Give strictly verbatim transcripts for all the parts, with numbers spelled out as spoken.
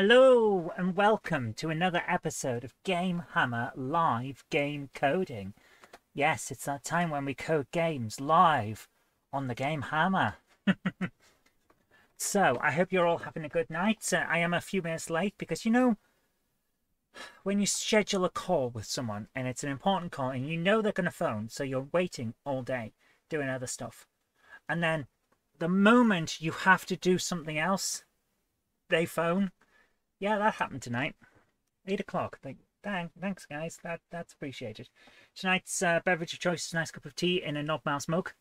Hello and welcome to another episode of Game Hammer Live Game Coding. Yes, it's that time when we code games live on the Game Hammer. So, I hope you're all having a good night. Uh, I am a few minutes late because, you know, when you schedule a call with someone and it's an important call and you know they're going to phone, so you're waiting all day doing other stuff. And then the moment you have to do something else, they phone. Yeah, that happened tonight. eight o'clock. Dang, thanks, guys. That That's appreciated. Tonight's uh, beverage of choice is a nice cup of tea in a knob mouse mug.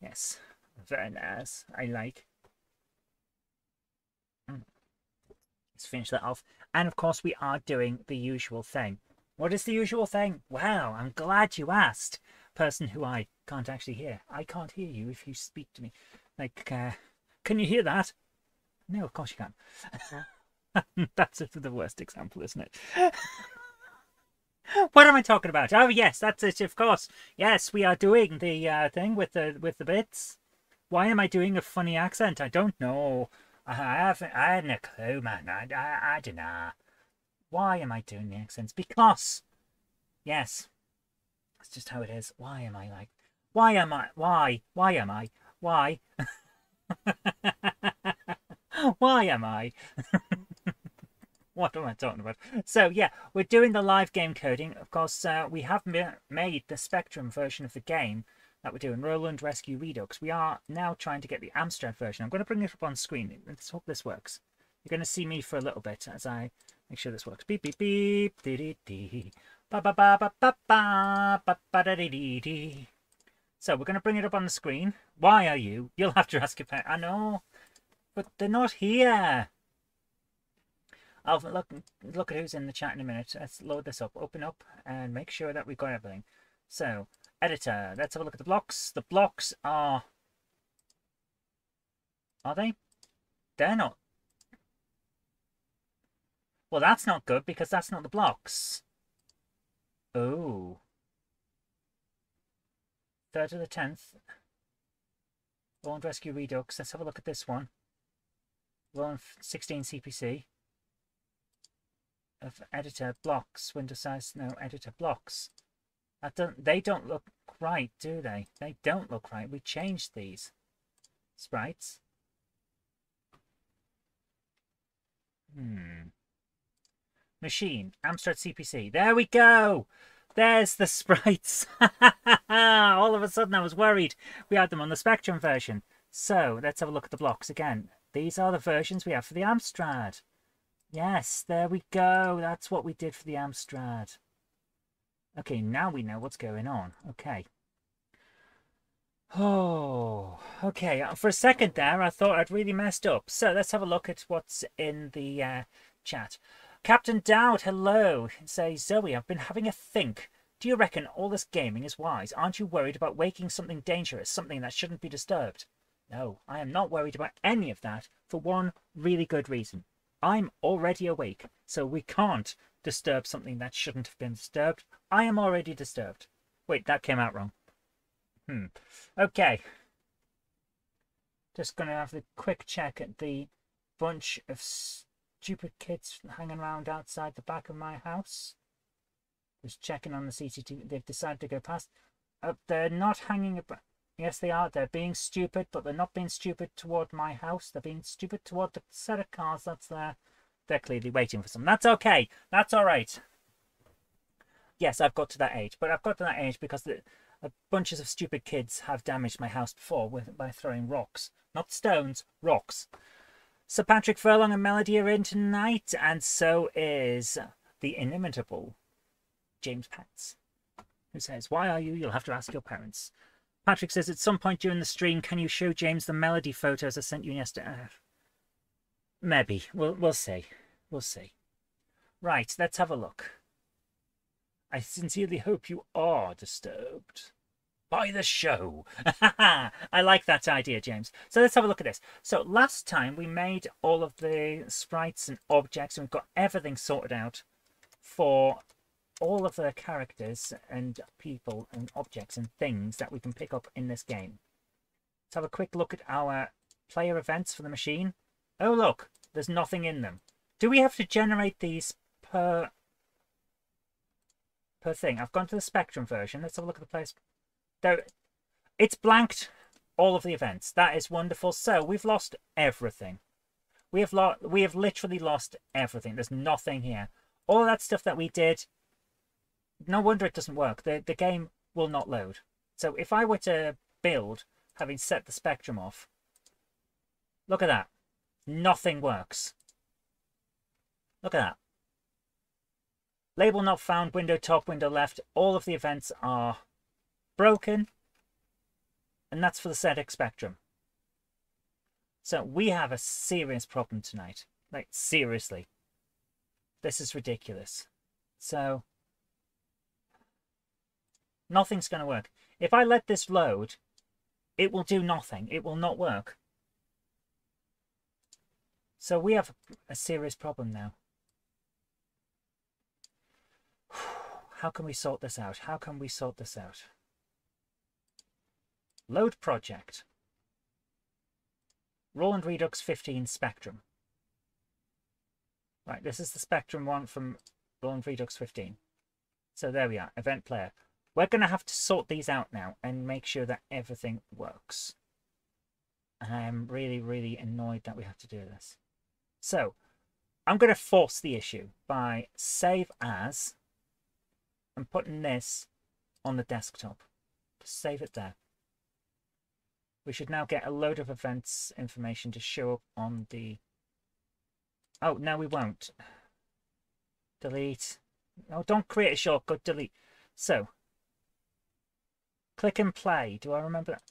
Yes, very nice. I like. Mm. Let's finish that off. And, of course, we are doing the usual thing. What is the usual thing? Wow, I'm glad you asked. Person who I can't actually hear. I can't hear you if you speak to me. Like, uh, can you hear that? No, of course you can. Yeah. That's the worst example, isn't it? What am I talking about? Oh, yes, that's it, of course. Yes, we are doing the uh, thing with the with the bits. Why am I doing a funny accent? I don't know. I haven't. I hadn't a clue, man. I, I, I don't know. Why am I doing the accents? Because, yes, that's just how it is. Why am I like? Why am I? Why? Why am I? Why? Why am I? What am I talking about? So, yeah, we're doing the live game coding. Of course, uh, we have made the Spectrum version of the game that we're doing, Roland Rescue Redux. We are now trying to get the Amstrad version. I'm going to bring it up on screen. Let's hope this works. You're going to see me for a little bit as I make sure this works. Beep, beep, beep. Dee, dee, dee. Ba, ba, ba, ba, ba, ba, ba, ba, da, dee, dee, dee. So, we're going to bring it up on the screen. Why are you? You'll have to ask your parents. I know, but they're not here. I'll look, look at who's in the chat in a minute. Let's load this up, open up, and make sure that we've got everything. So, editor, let's have a look at the blocks. The blocks are... Are they? They're not. Well, that's not good, because that's not the blocks. Oh. Third of the tenth. Roland Rescue Redux. Let's have a look at this one. Roland sixteen C P C. Of editor blocks, window size, no, editor blocks. That don't, they don't look right, do they? They don't look right. We changed these sprites. Hmm. Machine, Amstrad C P C. There we go. There's the sprites. All of a sudden, I was worried. We had them on the Spectrum version. So let's have a look at the blocks again. These are the versions we have for the Amstrad. Yes, there we go. That's what we did for the Amstrad. Okay, now we know what's going on. Okay. Oh, okay. For a second there, I thought I'd really messed up. So let's have a look at what's in the uh, chat. Captain Dowd, hello. Says, Zoe, I've been having a think. Do you reckon all this gaming is wise? Aren't you worried about waking something dangerous, something that shouldn't be disturbed? No, I am not worried about any of that for one really good reason. I'm already awake, so we can't disturb something that shouldn't have been disturbed. I am already disturbed. Wait, that came out wrong. Hmm. Okay. Just going to have a quick check at the bunch of stupid kids hanging around outside the back of my house. Just checking on the C C T V. They've decided to go past. Uh, they're not hanging about. Yes, they are. They're being stupid, but they're not being stupid toward my house. They're being stupid toward the set of cars that's there. They're clearly waiting for something. That's okay. That's all right. Yes, I've got to that age. But I've got to that age because the, uh, bunches of stupid kids have damaged my house before with, by throwing rocks. Not stones, rocks. Sir Patrick Furlong and Melody are in tonight, and so is the inimitable James Patz, who says, why are you? You'll have to ask your parents. Patrick says, at some point during the stream, can you show James the melody photos I sent you yesterday? Uh, maybe. We'll, we'll see. We'll see. Right, let's have a look. I sincerely hope you are disturbed by the show. I like that idea, James. So let's have a look at this. So last time we made all of the sprites and objects and we've got everything sorted out for all of the characters and people and objects and things that we can pick up in this game. Let's have a quick look at our player events for the machine. Oh, look, there's nothing in them. Do we have to generate these per per thing? I've gone to the Spectrum version. Let's have a look at the place. There, it's blanked all of the events. That is wonderful. So we've lost everything. We have lo we have literally lost everything. There's nothing here. All that stuff that we did. No wonder it doesn't work. The the game will not load. So if I were to build, having set the Spectrum off, look at that. Nothing works. Look at that. Label not found, window top, window left. All of the events are broken. And that's for the Z X Spectrum. So we have a serious problem tonight. Like, seriously. This is ridiculous. So, nothing's going to work. If I let this load, it will do nothing. It will not work. So we have a serious problem now. How can we sort this out? How can we sort this out? Load project. Roland Redux fifteen Spectrum. Right, this is the Spectrum one from Roland Redux fifteen. So there we are, event player. We're going to have to sort these out now and make sure that everything works. And I am really, really annoyed that we have to do this. So, I'm going to force the issue by save as and putting this on the desktop. Just save it there. We should now get a load of events information to show up on the... Oh, no, we won't. Delete. No, don't create a shortcut. Delete. So, click and play. Do I remember that?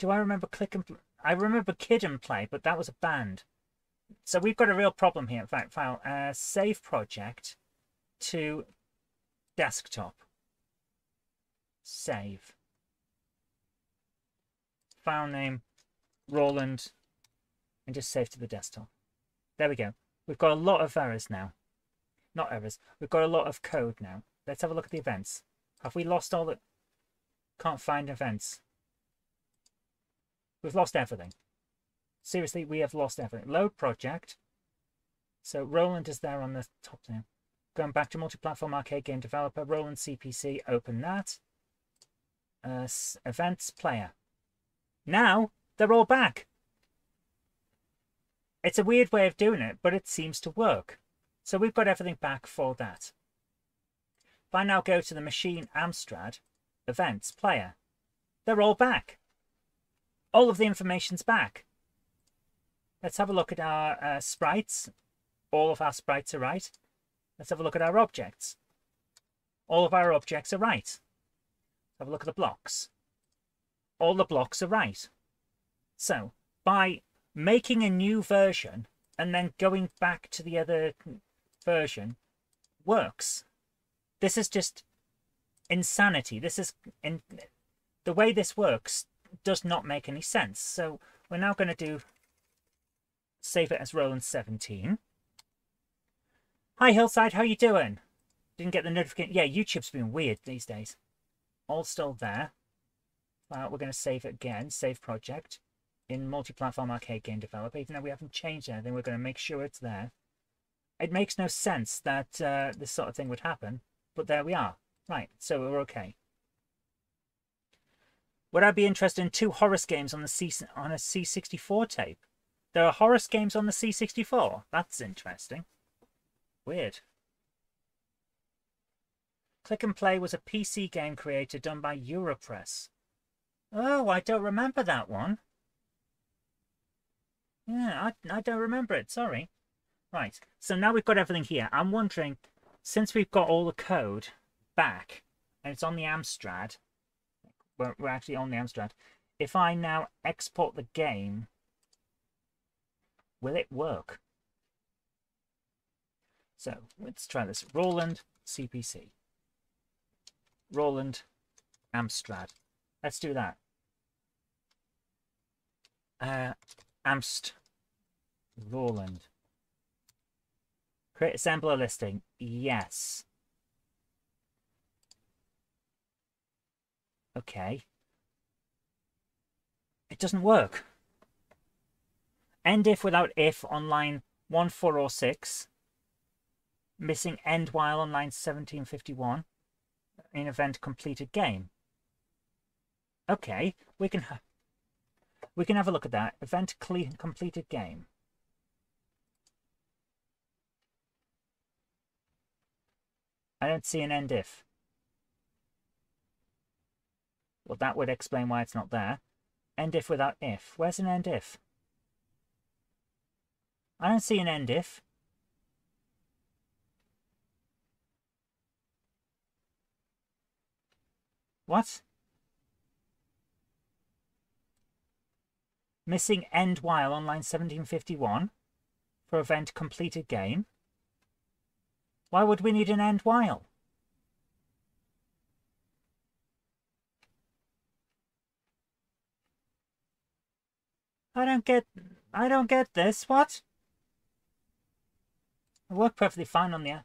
Do I remember click and play? I remember Kid and Play, but that was a band. So we've got a real problem here. In fact, file uh, save project to desktop. Save. File name, Roland, and just save to the desktop. There we go. We've got a lot of errors now. Not errors. We've got a lot of code now. Let's have a look at the events. Have we lost all the... Can't find events. We've lost everything. Seriously, we have lost everything. Load project. So Roland is there on the top now. Going back to Multi-platform Arcade Game Developer. Roland C P C. Open that. Uh, events player. Now, they're all back. It's a weird way of doing it, but it seems to work. So we've got everything back for that. If I now go to the machine Amstrad, events, player, they're all back. All of the information's back. Let's have a look at our uh, sprites. All of our sprites are right. Let's have a look at our objects. All of our objects are right. Have a look at the blocks. All the blocks are right. So, by making a new version and then going back to the other version works. This is just insanity. This is in, the way this works does not make any sense. So we're now going to do save it as Roland seventeen. Hi Hillside, how you doing? Didn't get the notification. Yeah, YouTube's been weird these days. All still there. Uh, we're going to save it again. Save project in Multi-platform Arcade Game Developer. Even though we haven't changed anything, we're going to make sure it's there. It makes no sense that uh, this sort of thing would happen, but there we are. Right, so we're okay. Would I be interested in two Horus games on the C on a C sixty-four tape? There are Horus games on the C sixty-four. That's interesting. Weird. Click and Play was a P C game creator done by Europress. Oh, I don't remember that one. Yeah, I, I don't remember it. Sorry. Right, so now we've got everything here. I'm wondering, since we've got all the code back, and it's on the Amstrad, we're, we're actually on the Amstrad, if I now export the game, will it work? So, let's try this. Roland C P C. Roland Amstrad. Let's do that. Uh, Amst Roland. Create assembler listing. Yes. Okay. It doesn't work. End if without if online one four or six. missing end while on line seventeen fifty-one, in event completed game. Okay, we can ha we can have a look at that. Event completed game. I don't see an end if. Well, that would explain why it's not there. End if without if. Where's an end if? I don't see an end if. What? Missing end while on line seventeen fifty-one for event completed game. Why would we need an end while? I don't get, I don't get this. What? It worked perfectly fine on the...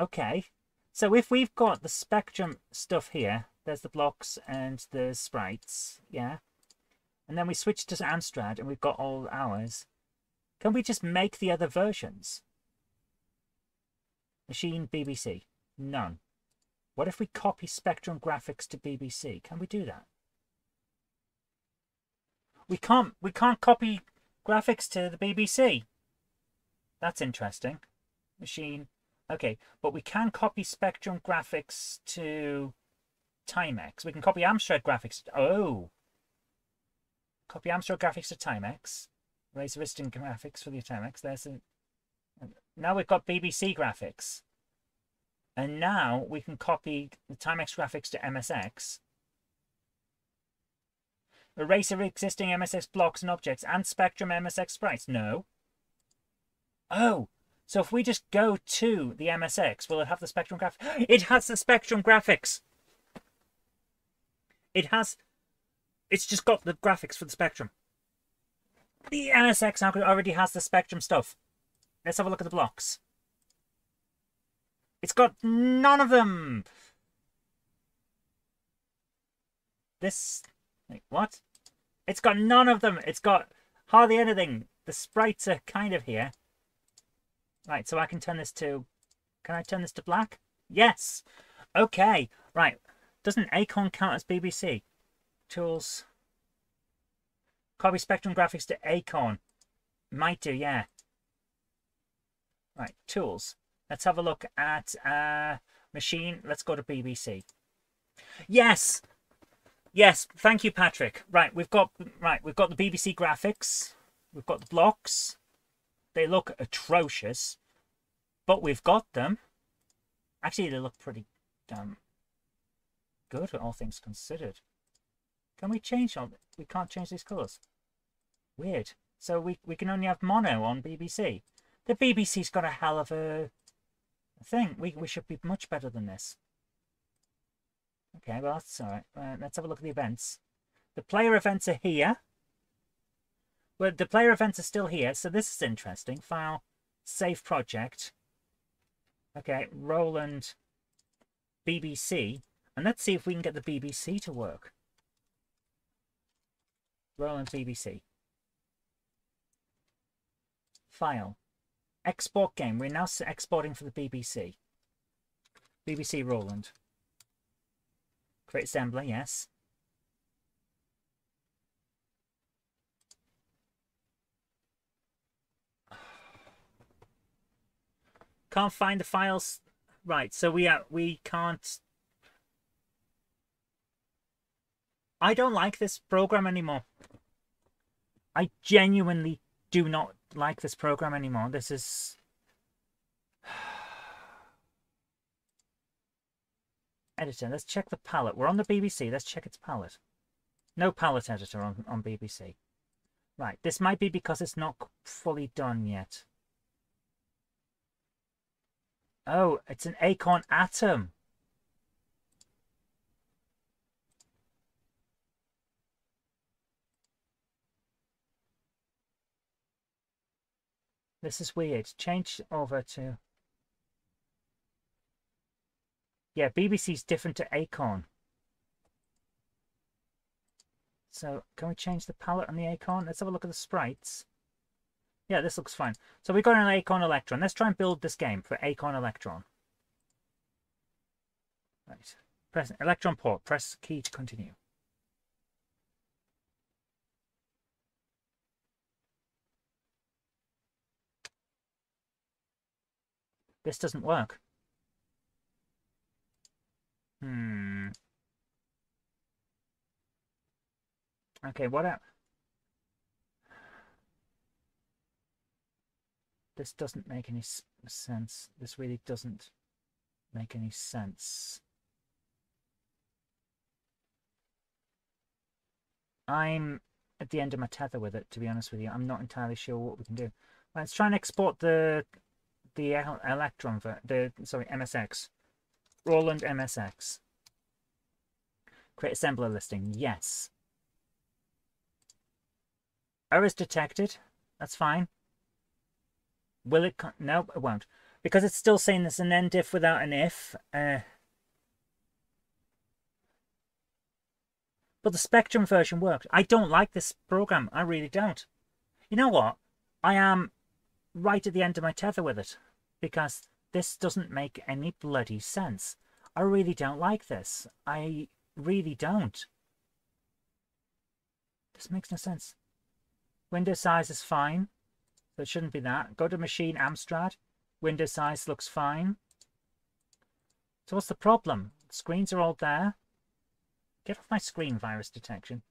Okay. So if we've got the Spectrum stuff here, there's the blocks and the sprites, yeah? And then we switch to Amstrad and we've got all ours. Can we just make the other versions? Machine, B B C. None. What if we copy Spectrum graphics to B B C? Can we do that? We can't, we can't copy graphics to the B B C. That's interesting. Machine. Okay, but we can copy Spectrum graphics to Timex. We can copy Amstrad graphics. Oh. Copy Amstrad graphics to Timex. Razor Riston graphics for the Timex. There's a... Now we've got B B C graphics. And now we can copy the Timex graphics to M S X. Eraser existing M S X blocks and objects and Spectrum M S X sprites. No. Oh, so if we just go to the M S X, will it have the Spectrum graphics? It has the Spectrum graphics. It has... It's just got the graphics for the Spectrum. The M S X already has the Spectrum stuff. Let's have a look at the blocks. It's got none of them. This... Like, what? It's got none of them. It's got hardly anything. The sprites are kind of here. Right, so I can turn this to... Can I turn this to black? Yes. Okay. Right. Doesn't Acorn count as B B C? Tools. Copy Spectrum graphics to Acorn. Might do, yeah. Right, tools. Let's have a look at uh, machine. Let's go to B B C. Yes. Yes, thank you, Patrick. Right, we've got right, we've got the B B C graphics. We've got the blocks. They look atrocious, but we've got them. Actually, they look pretty damn good, all things considered. Can we change on? We can't change these colours. Weird. So we we can only have mono on B B C. The B B C's got a hell of a thing. We we should be much better than this. Okay, well, that's all right. Uh, let's have a look at the events. The player events are here. Well, the player events are still here, so this is interesting. File, save project. Okay, Roland, B B C. And let's see if we can get the B B C to work. Roland, B B C. File, export game. We're now exporting for the B B C. B B C Roland. Create assembler, yes. Can't find the files. Right, so we are, we can't. I don't like this program anymore. I genuinely do not like this program anymore. This is... Editor, let's check the palette. We're on the B B C. Let's check its palette. No palette editor on, on B B C. Right, this might be because it's not fully done yet. Oh, it's an Acorn Atom. This is weird. Change over to... Yeah, B B C's different to Acorn. So, can we change the palette on the Acorn? Let's have a look at the sprites. Yeah, this looks fine. So we've got an Acorn Electron. Let's try and build this game for Acorn Electron. Right. Press Electron port. Press key to continue. This doesn't work. Hmm. Okay, what up? This doesn't make any sense. This really doesn't make any sense. I'm at the end of my tether with it, to be honest with you. I'm not entirely sure what we can do. Let's try and export the the Electron, the sorry, M S X. Roland M S X. Create assembler listing. Yes. Errors detected. That's fine. Will it? No, it won't. Because it's still saying there's an end if without an if. Uh, but the Spectrum version worked. I don't like this program. I really don't. You know what? I am right at the end of my tether with it. Because this doesn't make any bloody sense. I really don't like this. I really don't. This makes no sense. Window size is fine. So it shouldn't be that. Go to machine Amstrad. Window size looks fine. So what's the problem? Screens are all there. Get off my screen, virus detection.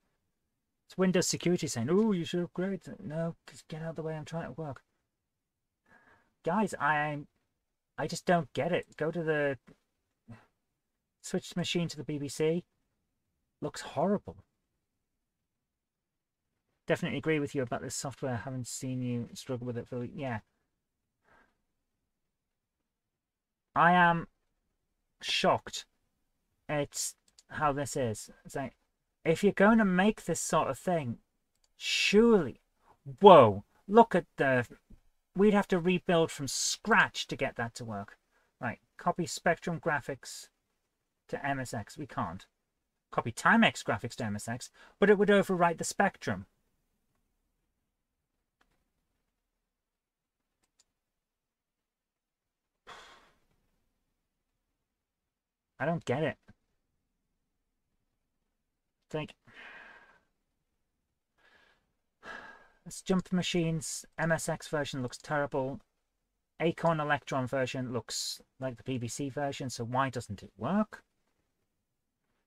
It's Windows security saying, oh, you should upgrade. No, just get out of the way. I'm trying to work. Guys, I I just don't get it. Go to the... Switch the machine to the B B C. Looks horrible. Definitely agree with you about this software. Haven't seen you struggle with it for yeah. I am shocked at how this is. It's like, if you're going to make this sort of thing, surely, whoa! Look at the. We'd have to rebuild from scratch to get that to work. Right, copy Spectrum graphics to M S X. We can't copy Timex graphics to M S X, but it would overwrite the Spectrum. I don't get it. Think. Let's jump machines. M S X version looks terrible. Acorn Electron version looks like the B B C version, so why doesn't it work?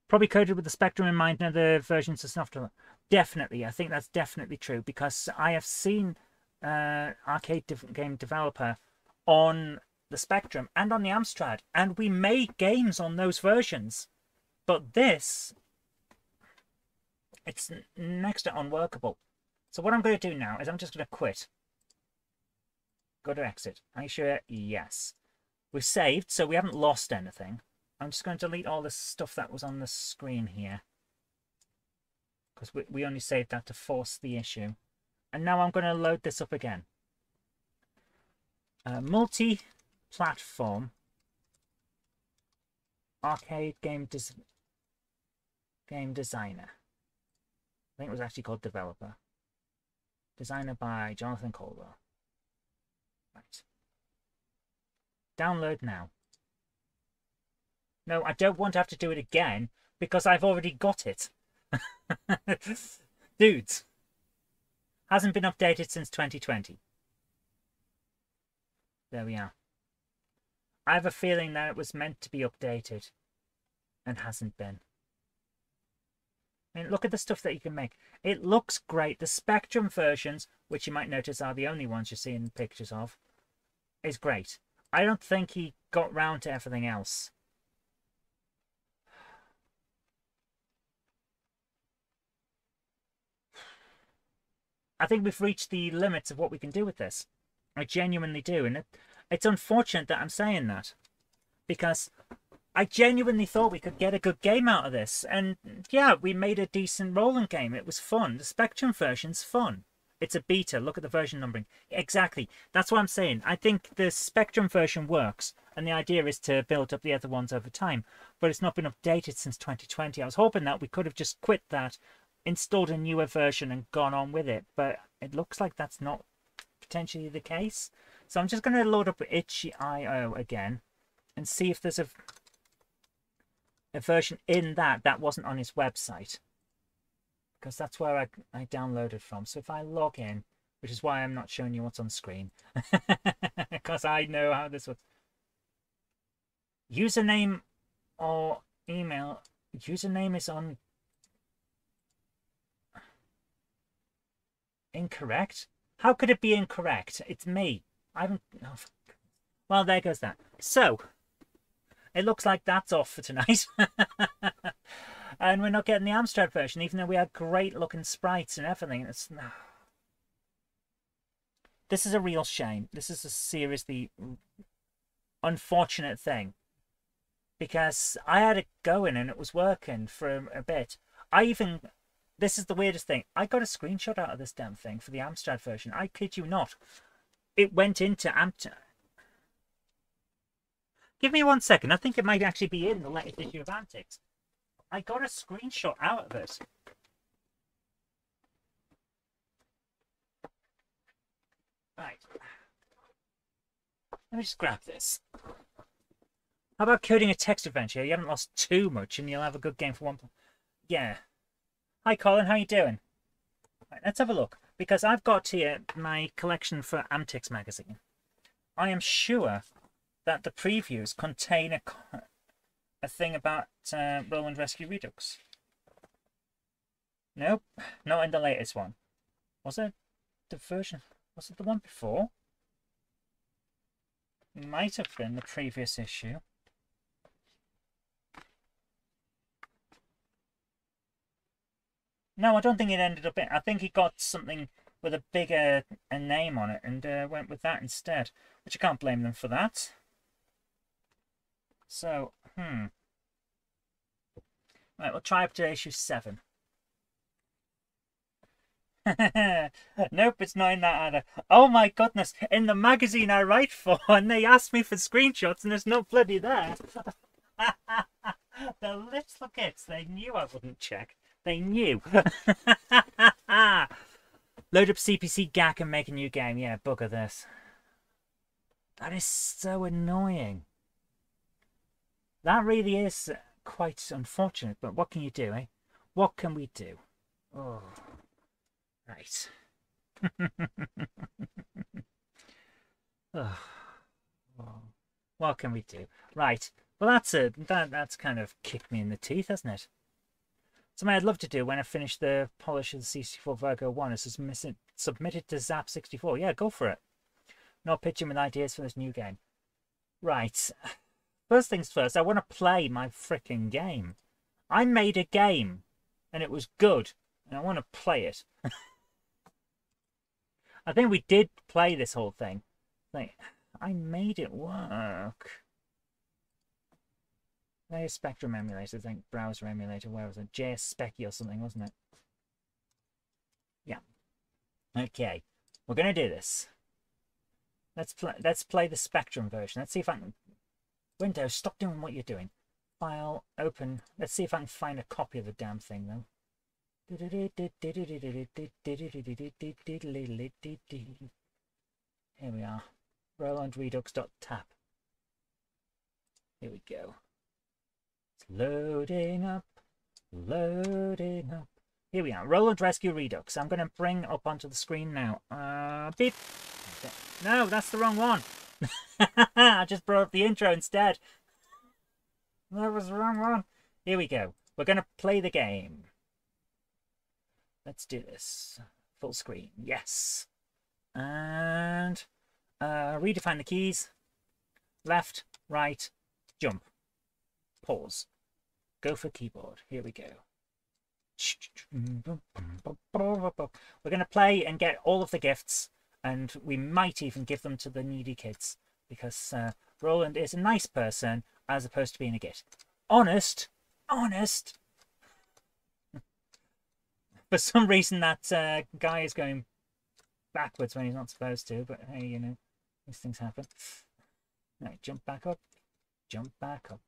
Probably coded with the Spectrum in mind and other versions of software. Definitely. I think that's definitely true because I have seen uh, Arcade Game Developer on the Spectrum and on the Amstrad, and we made games on those versions, but this, it's next to unworkable. So what I'm going to do now is I'm just going to quit, go to exit, are you sure? Yes, we've saved, so we haven't lost anything. I'm just going to delete all this stuff that was on the screen here because we, we only saved that to force the issue. And now I'm going to load this up again. uh, multi Platform Arcade Game Des Game Designer. I think it was actually called Developer. Designer by Jonathan Colwell. Right. Download now. No, I don't want to have to do it again because I've already got it. Dudes. Hasn't been updated since twenty twenty. There we are. I have a feeling that it was meant to be updated and hasn't been. I mean, look at the stuff that you can make. It looks great. The Spectrum versions, which you might notice are the only ones you're seeing pictures of, is great. I don't think he got round to everything else. I think we've reached the limits of what we can do with this. I genuinely do. And it, it's unfortunate that I'm saying that because I genuinely thought we could get a good game out of this. And yeah, we made a decent Roland game. It was fun. The Spectrum version's fun. It's a beta. Look at the version numbering. Exactly. That's what I'm saying. I think the Spectrum version works. And the idea is to build up the other ones over time. But it's not been updated since twenty twenty. I was hoping that we could have just quit that, installed a newer version and gone on with it. But it looks like that's not potentially the case. So I'm just going to load up itch dot i o again and see if there's a, a version in that that wasn't on its website, because that's where I, I downloaded from. So if I log in, which is why I'm not showing you what's on screen, because I know how this works. Username or email. Username is on incorrect. How could it be incorrect? It's me. I haven't. Oh, well, there goes that. So it looks like that's off for tonight. And we're not getting the Amstrad version, even though we had great looking sprites and everything. It's, oh. This is a real shame. This is a seriously unfortunate thing, because I had it going and it was working for a bit. I even, this is the weirdest thing, I got a screenshot out of this damn thing for the Amstrad version. I kid you not. It went into Amstrad. Give me one second. I think it might actually be in the latest issue of Antics. I got a screenshot out of it. Right. Let me just grab this. How about coding a text adventure? You haven't lost too much and you'll have a good game for one. Yeah. Hi Colin, how you doing? Right, let's have a look, because I've got here my collection for Antics magazine. I am sure that the previews contain a, a thing about uh, Roland Rescue Redux. Nope, not in the latest one. Was it the version? Was it the one before? It might have been the previous issue. No, I don't think it ended up in. I think he got something with a bigger a name on it and uh, went with that instead, which I can't blame them for that. So, hmm. Right, we'll try up to issue seven. Nope, it's not in that either. Oh my goodness, in the magazine I write for, and they asked me for screenshots and there's no bloody there. The little kids, they knew I wouldn't check. They knew. Load up C P C G A C and make a new game. Yeah, bugger this. That is so annoying. That really is quite unfortunate, but what can you do, eh? What can we do? Oh, right. Oh. Oh. What can we do? Right. Well, that's it. That, that's kind of kicked me in the teeth, hasn't it? Something I'd love to do when I finish the polish of the C sixty-four Virgo One is to submit it to Zap sixty-four. Yeah, go for it. Not pitching with ideas for this new game. Right. First things first, I want to play my freaking game. I made a game, and it was good, and I want to play it. I think we did play this whole thing. Like, I made it work. There's Spectrum emulator, I think, browser emulator, where was it? J S Speccy or something, wasn't it? Yeah. Okay, we're going to do this. Let's play, let's play the Spectrum version. Let's see if I can... Windows, stop doing what you're doing. File, open. Let's see if I can find a copy of the damn thing, though. Here we are. Roland Redux.tap. Here we go. It's loading up. Loading up. Here we are. Roland Rescue Redux. I'm going to bring up onto the screen now. Uh, beep. No, that's the wrong one. I just brought up the intro instead. That was the wrong one. Here we go. We're going to play the game. Let's do this. Full screen. Yes. And uh, redefine the keys. Left, right, jump. Pause. Go for keyboard. Here we go. We're going to play and get all of the gifts. And we might even give them to the needy kids, because uh, Roland is a nice person as opposed to being a git. Honest. Honest. For some reason that uh, guy is going backwards when he's not supposed to. But hey, you know, these things happen. Right, jump back up. Jump back up.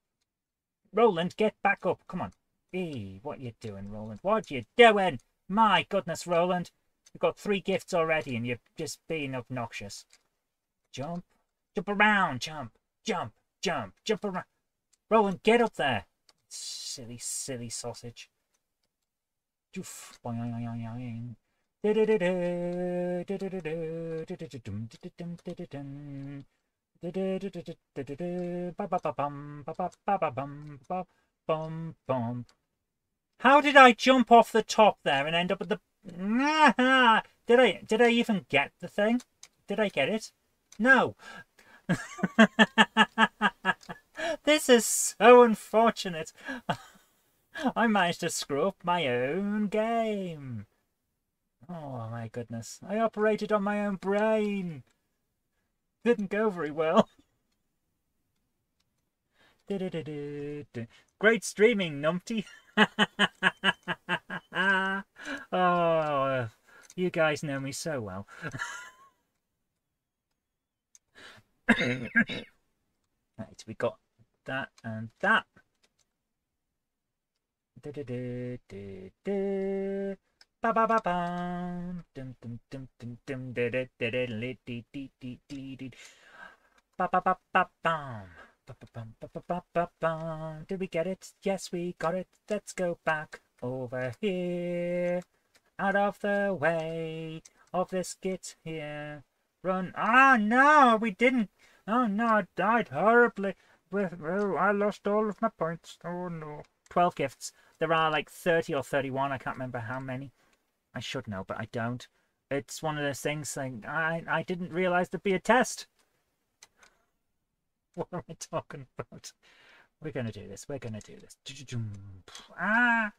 Roland, get back up. Come on. Hey, what you doing, Roland? What you doing? My goodness, Roland. You've got three gifts already and you're just being obnoxious. Jump. Jump around. Jump. Jump. Jump. Jump around. Roland, get up there. Silly, silly sausage. Oof. How did I jump off the top there and end up at the... Did I, did I even get the thing? Did I get it? No. This is so unfortunate. I managed to screw up my own game. Oh my goodness. I operated on my own brain. Didn't go very well. Great streaming, numpty. Oh, you guys know me so well. Right, we got that and that. Did we get it? Yes, we got it. Let's go back over here. Out of the way of this git here. Run. Ah, no, we didn't. Oh, no, I died horribly. I lost all of my points. Oh, no. twelve gifts. There are like thirty or thirty-one. I can't remember how many. I should know, but I don't. It's one of those things saying, I, I didn't realise there'd be a test. What am I talking about? We're going to do this. We're going to do this. Ah!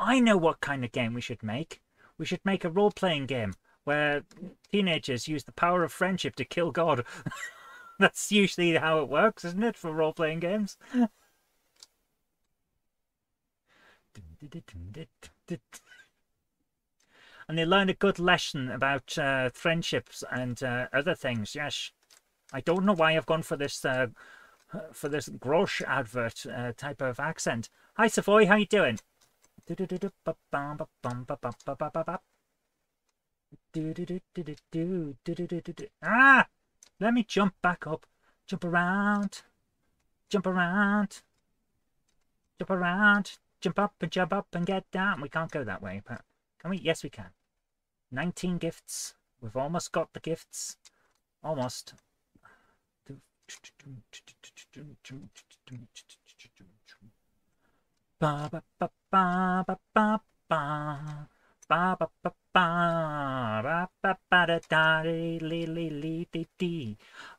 I know what kind of game we should make. We should make a role-playing game where teenagers use the power of friendship to kill God. That's usually how it works, isn't it, for role-playing games? And they learned a good lesson about uh, friendships and uh, other things. Yes, I don't know why I've gone for this uh, for this Grosh advert uh, type of accent. Hi, Savoy, how you doing? Ah, let me jump back up. Jump around, jump around, jump around. Jump up and jump up and get down. We can't go that way, but can we? Yes, we can. nineteen gifts. We've almost got the gifts. Almost.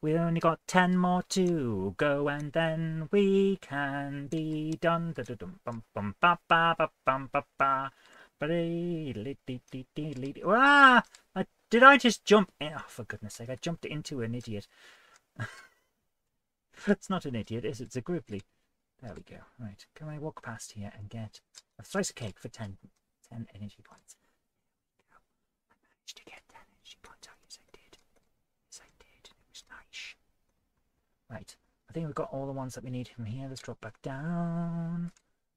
We only got ten more to go, and then we can be done. Ah, did I just jump in? Oh, for goodness sake, I jumped into an idiot. That's not an idiot, is it? It's a gribbly. There we go. Right, can I walk past here and get a slice of cake for ten, ten energy points? To get ten energy points out. Yes, I did. Yes, I did. It was nice. Right. I think we've got all the ones that we need from here. Let's drop back down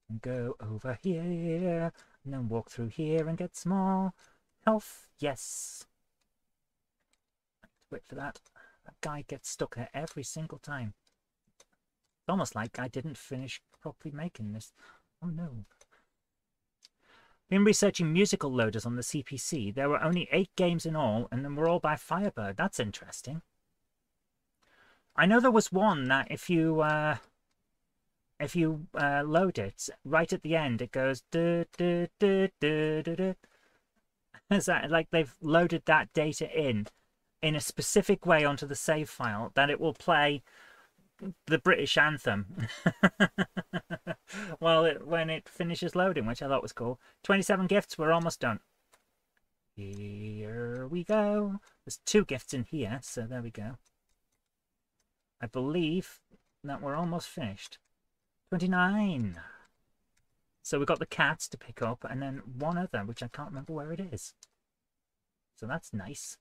and go over here and then walk through here and get some more health. Yes. Wait for that. That guy gets stuck there every single time. It's almost like I didn't finish properly making this. Oh, no. Been researching musical loaders on the C P C. There were only eight games in all, and they were all by Firebird. That's interesting. I know there was one that if you uh, if you uh, load it right at the end, it goes duh, duh, duh, duh, duh, duh. Is that like they've loaded that data in in a specific way onto the save file that it will play the British anthem. Well, it, when it finishes loading, which I thought was cool. twenty-seven gifts, we're almost done. Here we go. There's two gifts in here, so there we go. I believe that we're almost finished. twenty-nine. So we've got the cats to pick up, and then one other, which I can't remember where it is. So that's nice.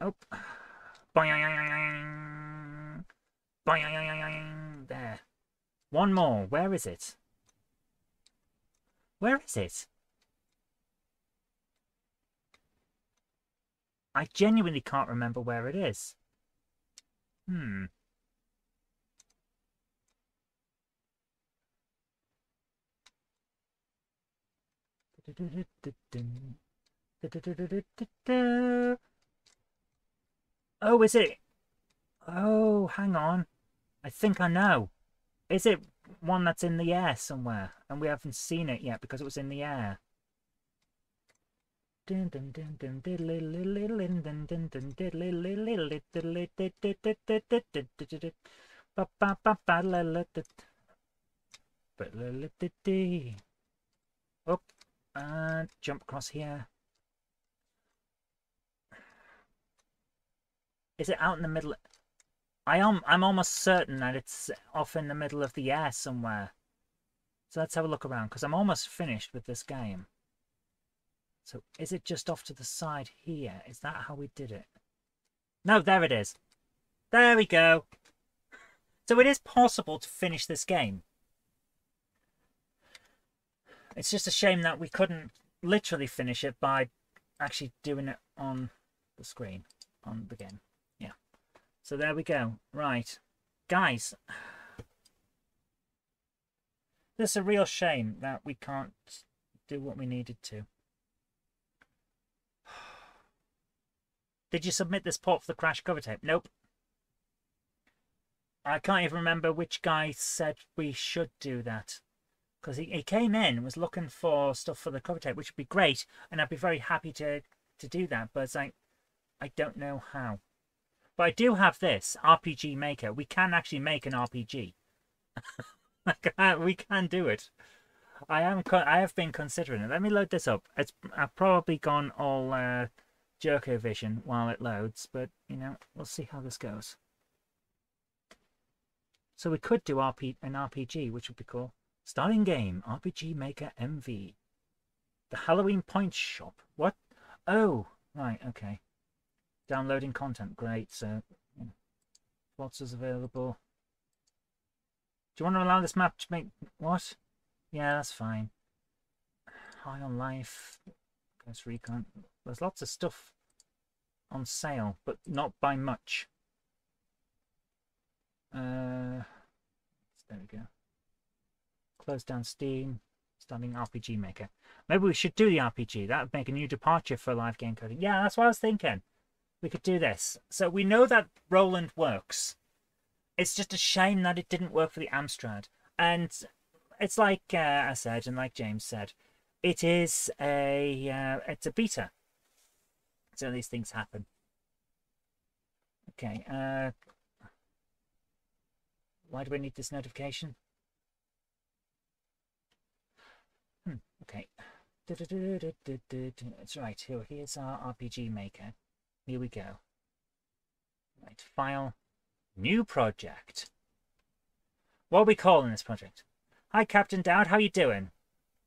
Oh. Boing. Boing. There. One more. Where is it? Where is it? I genuinely can't remember where it is. Hmm. Oh, is it? Oh, hang on. I think I know. Is it one that's in the air somewhere? And we haven't seen it yet because it was in the air. Up and jump across here. Is it out in the middle? I am, I'm almost certain that it's off in the middle of the air somewhere. So let's have a look around, because I'm almost finished with this game. So is it just off to the side here? Is that how we did it? No, there it is. There we go. So it is possible to finish this game. It's just a shame that we couldn't literally finish it by actually doing it on the screen, on the game. Yeah. So there we go. Right. Guys, this is a real shame that we can't do what we needed to. Did you submit this port for the Crash cover tape? Nope. I can't even remember which guy said we should do that. Because he, he came in and was looking for stuff for the cover tape, which would be great. And I'd be very happy to, to do that. But it's like, I don't know how. But I do have this, R P G Maker. We can actually make an R P G. like, I, we can do it. I am. I have been considering it. Let me load this up. It's, I've probably gone all... Uh, Jerko vision while it loads, but you know, we'll see how this goes. So we could do R P an R P G, which would be cool. Starting game, R P G Maker M V. The Halloween Point Shop. What? Oh, right, okay. Downloading content, great. So, you know, lots is available. Do you want to allow this map to make what? Yeah, that's fine. High on life. Let's recon. There's lots of stuff on sale, but not by much. Uh, there we go. Close down Steam. Starting R P G Maker. Maybe we should do the R P G. That would make a new departure for live game coding. Yeah, that's what I was thinking. We could do this. So we know that Roland works. It's just a shame that it didn't work for the Amstrad. And it's like uh, I said, and like James said, it is a uh, it's a beta, so these things happen. Okay, uh, why do we need this notification? Hmm, okay, that's right. Here, here's our R P G Maker. Here we go. Right, file, new project. What are we calling this project? Hi, Captain Dowd. How you doing?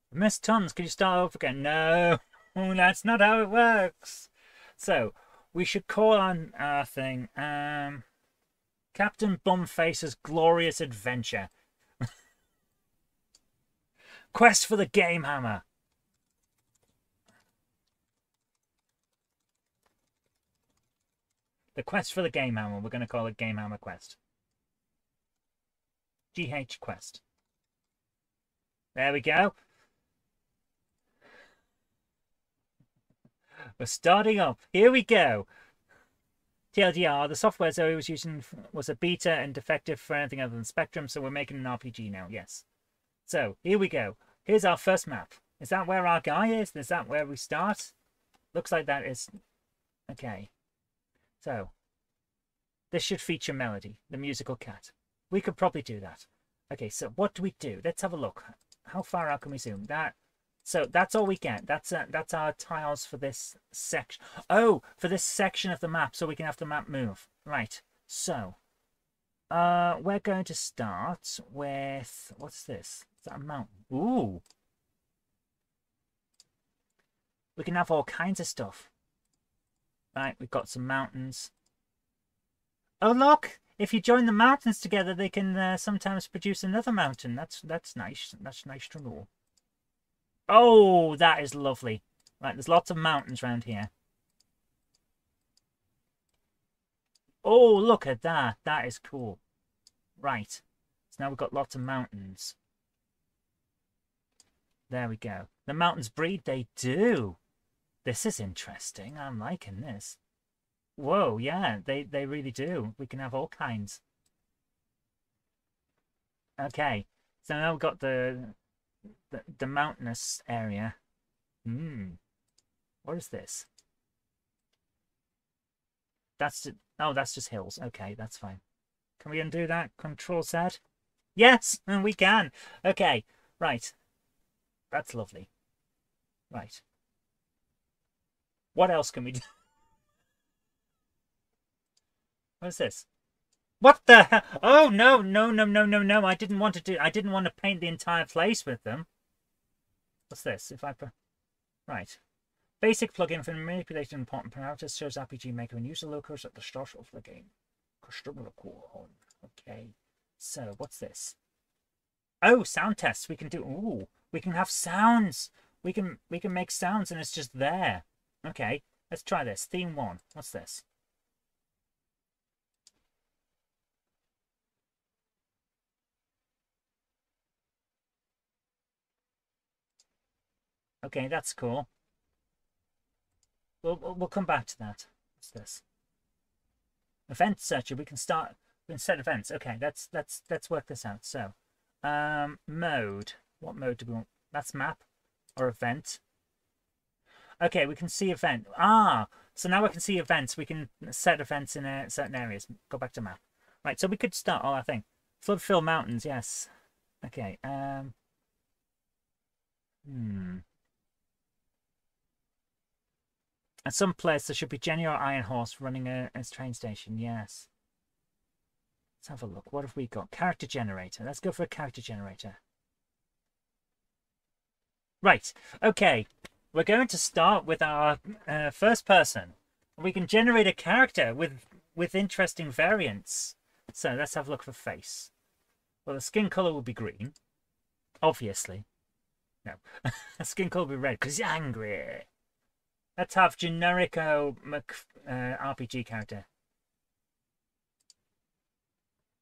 Miss Tons, could you start over again? No, that's not how it works. So we should call on our thing um, Captain Bumface's Glorious Adventure. Quest for the Game Hammer. The quest for the Game Hammer. We're going to call it Game Hammer Quest. G H Quest. There we go. We're starting up. Here we go. T L D R, the software Zoe was using was a beta and defective for anything other than Spectrum, so we're making an R P G now, yes. So, here we go. Here's our first map. Is that where our guy is? Is that where we start? Looks like that is... Okay. So, this should feature Melody, the musical cat. We could probably do that. Okay, so what do we do? Let's have a look. How far out can we zoom? That... So that's all we get. That's uh, that's our tiles for this section. Oh, for this section of the map, so we can have the map move. Right. So uh, we're going to start with... What's this? Is that a mountain? Ooh. We can have all kinds of stuff. Right, we've got some mountains. Oh, look! If you join the mountains together, they can uh, sometimes produce another mountain. That's, that's nice. That's nice to know. Oh, that is lovely. Right, there's lots of mountains around here. Oh, look at that. That is cool. Right. So now we've got lots of mountains. There we go. The mountains breed. They do. This is interesting. I'm liking this. Whoa, yeah, they, they really do. We can have all kinds. Okay, so now we've got the the, the mountainous area. Hmm, what is this? That's just, oh, that's just hills. Okay, that's fine. Can we undo that? Control Z. Yes, and we can. Okay, right. That's lovely. Right. What else can we do? What is this? What the hell? Oh, no, no, no, no, no, no. I didn't want to do... I didn't want to paint the entire place with them. What's this? If I... Right. Basic plugin for manipulating important parameters shows R P G Maker and user locals at the start of the game. Okay. So, what's this? Oh, sound tests. We can do... Ooh. We can have sounds. We can, we can make sounds and it's just there. Okay. Let's try this. Theme one. What's this? Okay, that's cool. We'll, we'll come back to that. What's this? Event searcher. We can start. We can set events. Okay, let's let's let's work this out. So, um, mode. What mode do we want? That's map or event. Okay, we can see event. Ah, so now we can see events. We can set events in uh, certain areas. Go back to map. Right. So we could start all our thing. Flood fill mountains. Yes. Okay. Um. Hmm. At some place, there should be Jenny or Iron Horse running a, a train station. Yes. Let's have a look. What have we got? Character generator. Let's go for a character generator. Right. Okay. We're going to start with our uh, first person. We can generate a character with, with interesting variants. So let's have a look for face. Well, the skin color will be green. Obviously. No. The skin color will be red because he's angry. Let's have generico uh, R P G character.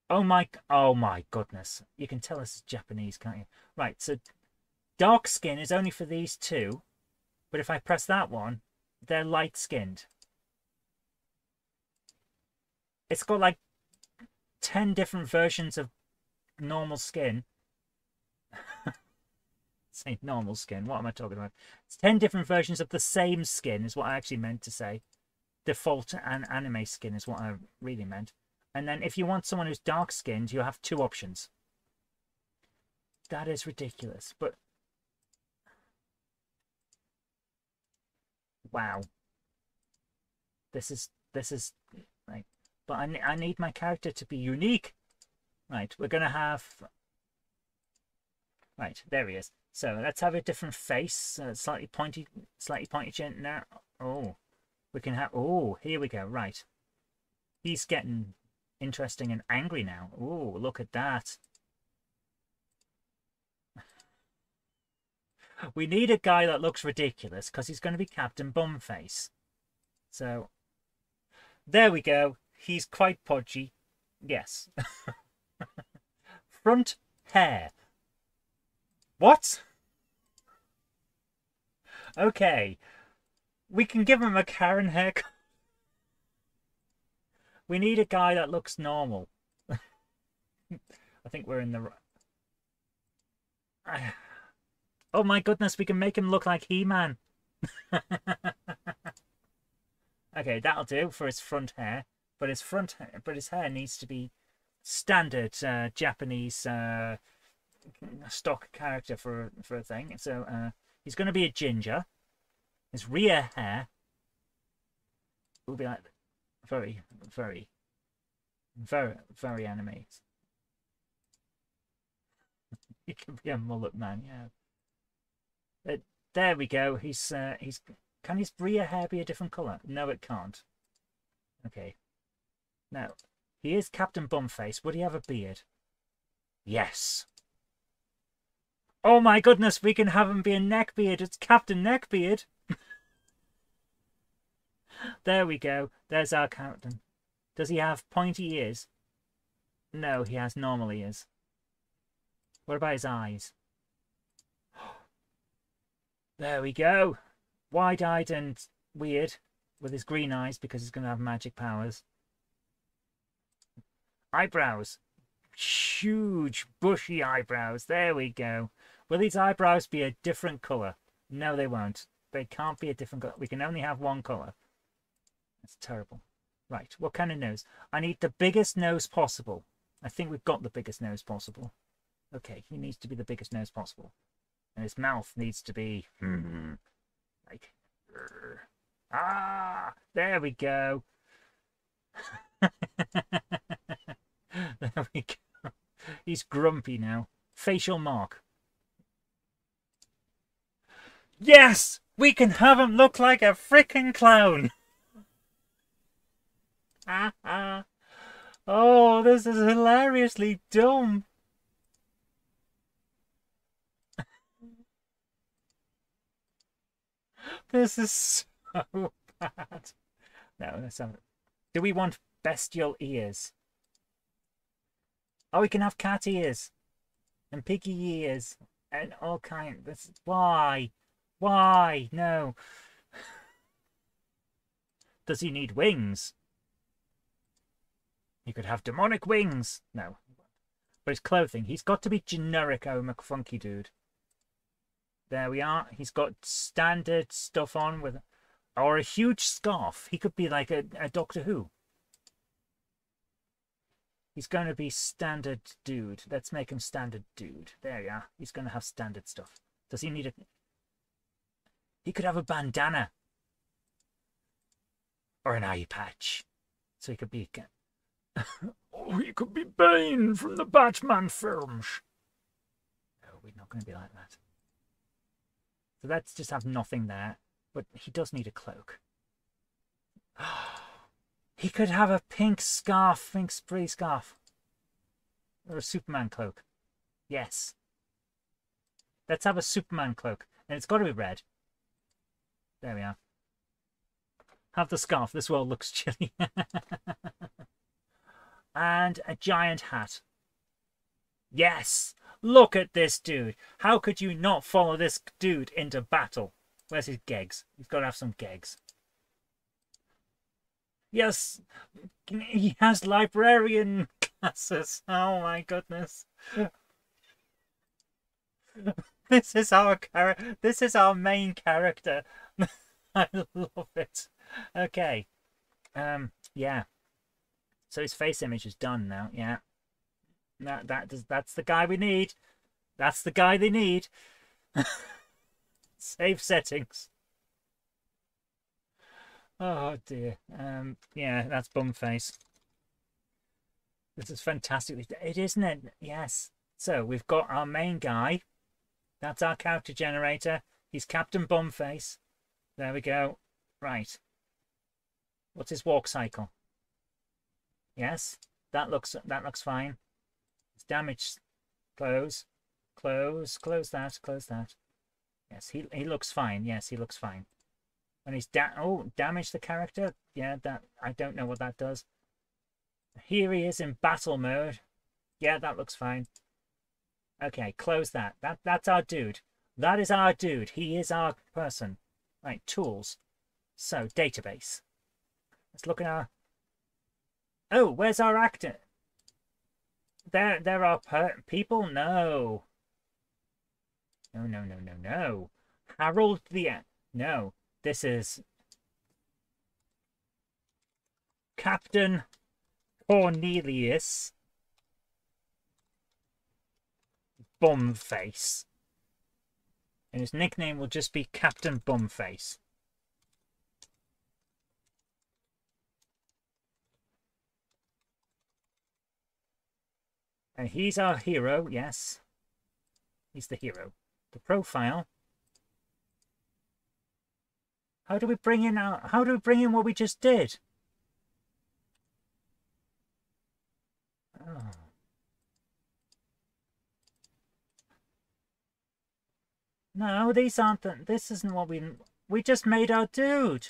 Oh my, oh my goodness. You can tell this is Japanese, can't you? Right, so dark skin is only for these two. But if I press that one, they're light skinned. It's got like ten different versions of normal skin. Say normal skin. What am I talking about? It's ten different versions of the same skin is what I actually meant to say. Default and anime skin is what I really meant. And then if you want someone who's dark skinned, you have two options. That is ridiculous. But wow, this is this is right. But I I need my character to be unique. Right, we're gonna have. Right, there he is. So let's have a different face, uh, slightly pointy, slightly pointy chin now. Oh, we can have, oh, here we go, right. He's getting interesting and angry now. Oh, look at that. We need a guy that looks ridiculous because he's going to be Captain Bumface. So there we go. He's quite podgy. Yes. Front hair. What? Okay. We can give him a Karen haircut. We need a guy that looks normal. I think we're in the... I... Oh my goodness, we can make him look like He-Man. Okay, that'll do for his front hair. But his front hair, but his hair needs to be standard uh, Japanese... Uh... stock character for for a thing. So uh he's going to be a ginger. His rear hair will be like very very very very anime. He could be a mullet man. Yeah, but there we go. He's uh he's can his rear hair be a different color? No, it can't. Okay, now he is Captain Bumface. Would he have a beard? Yes. Oh my goodness, we can have him be a neckbeard. It's Captain Neckbeard. There we go. There's our captain. Does he have pointy ears? No, he has normal ears. What about his eyes? There we go. Wide-eyed and weird with his green eyes because he's going to have magic powers. Eyebrows. Huge, bushy eyebrows. There we go. Will these eyebrows be a different colour? No, they won't. They can't be a different colour. We can only have one colour. That's terrible. Right, what kind of nose? I need the biggest nose possible. I think we've got the biggest nose possible. Okay, he needs to be the biggest nose possible. And his mouth needs to be... like... Ah! There we go. There we go. He's grumpy now. Facial mark. Yes! We can have him look like a frickin' clown! Ah, ah. Oh, this is hilariously dumb. This is so bad. No, let's have it. Do we want bestial ears? Oh, we can have cat ears. And piggy ears. And all kinds. This, why? Why? No. Does he need wings? He could have demonic wings. No. But his clothing. He's got to be generic, oh, McFunky dude. There we are. He's got standard stuff on with... Or a huge scarf. He could be like a, a Doctor Who. He's going to be standard dude. Let's make him standard dude. There you are. He's going to have standard stuff. Does he need a... He could have a bandana. Or an eye patch. So he could be... Oh, he could be Bane from the Batman films. No, we're not going to be like that. So let's just have nothing there. But he does need a cloak. He could have a pink scarf, pink spray scarf. Or a Superman cloak. Yes. Let's have a Superman cloak. And it's got to be red. There we are. Have the scarf. This world looks chilly. And a giant hat. Yes! Look at this dude. How could you not follow this dude into battle? Where's his gegs? He's got to have some gegs. Yes! He has librarian classes. Oh my goodness. This is our char- This is our main character. I love it. Okay. Um, yeah. So his face image is done now, yeah. That, that does, that's the guy we need. That's the guy they need. Save settings. Oh dear. Um, yeah, that's Bumface. This is fantastic. It isn't it? Yes. So we've got our main guy. That's our character generator. He's Captain Bumface. There we go. Right. What's his walk cycle? Yes, that looks that looks fine. It's damaged. Close, close, close that, close that. Yes, he he looks fine. Yes, he looks fine. And he's da oh damage the character. Yeah, that I don't know what that does. Here he is in battle mode. Yeah, that looks fine. Okay, close that. That that's our dude. That is our dude. He is our person. Right, tools. So database. Let's look at our. Oh, where's our actor? There, there are per people? No. No, no, no, no, no. Harold the... No, this is... Captain Cornelius Bumface. And his nickname will just be Captain Bumface. And he's our hero, yes. He's the hero. The profile. How do we bring in our how do we bring in what we just did? Oh. No, these aren't the, this isn't what we... We just made our dude.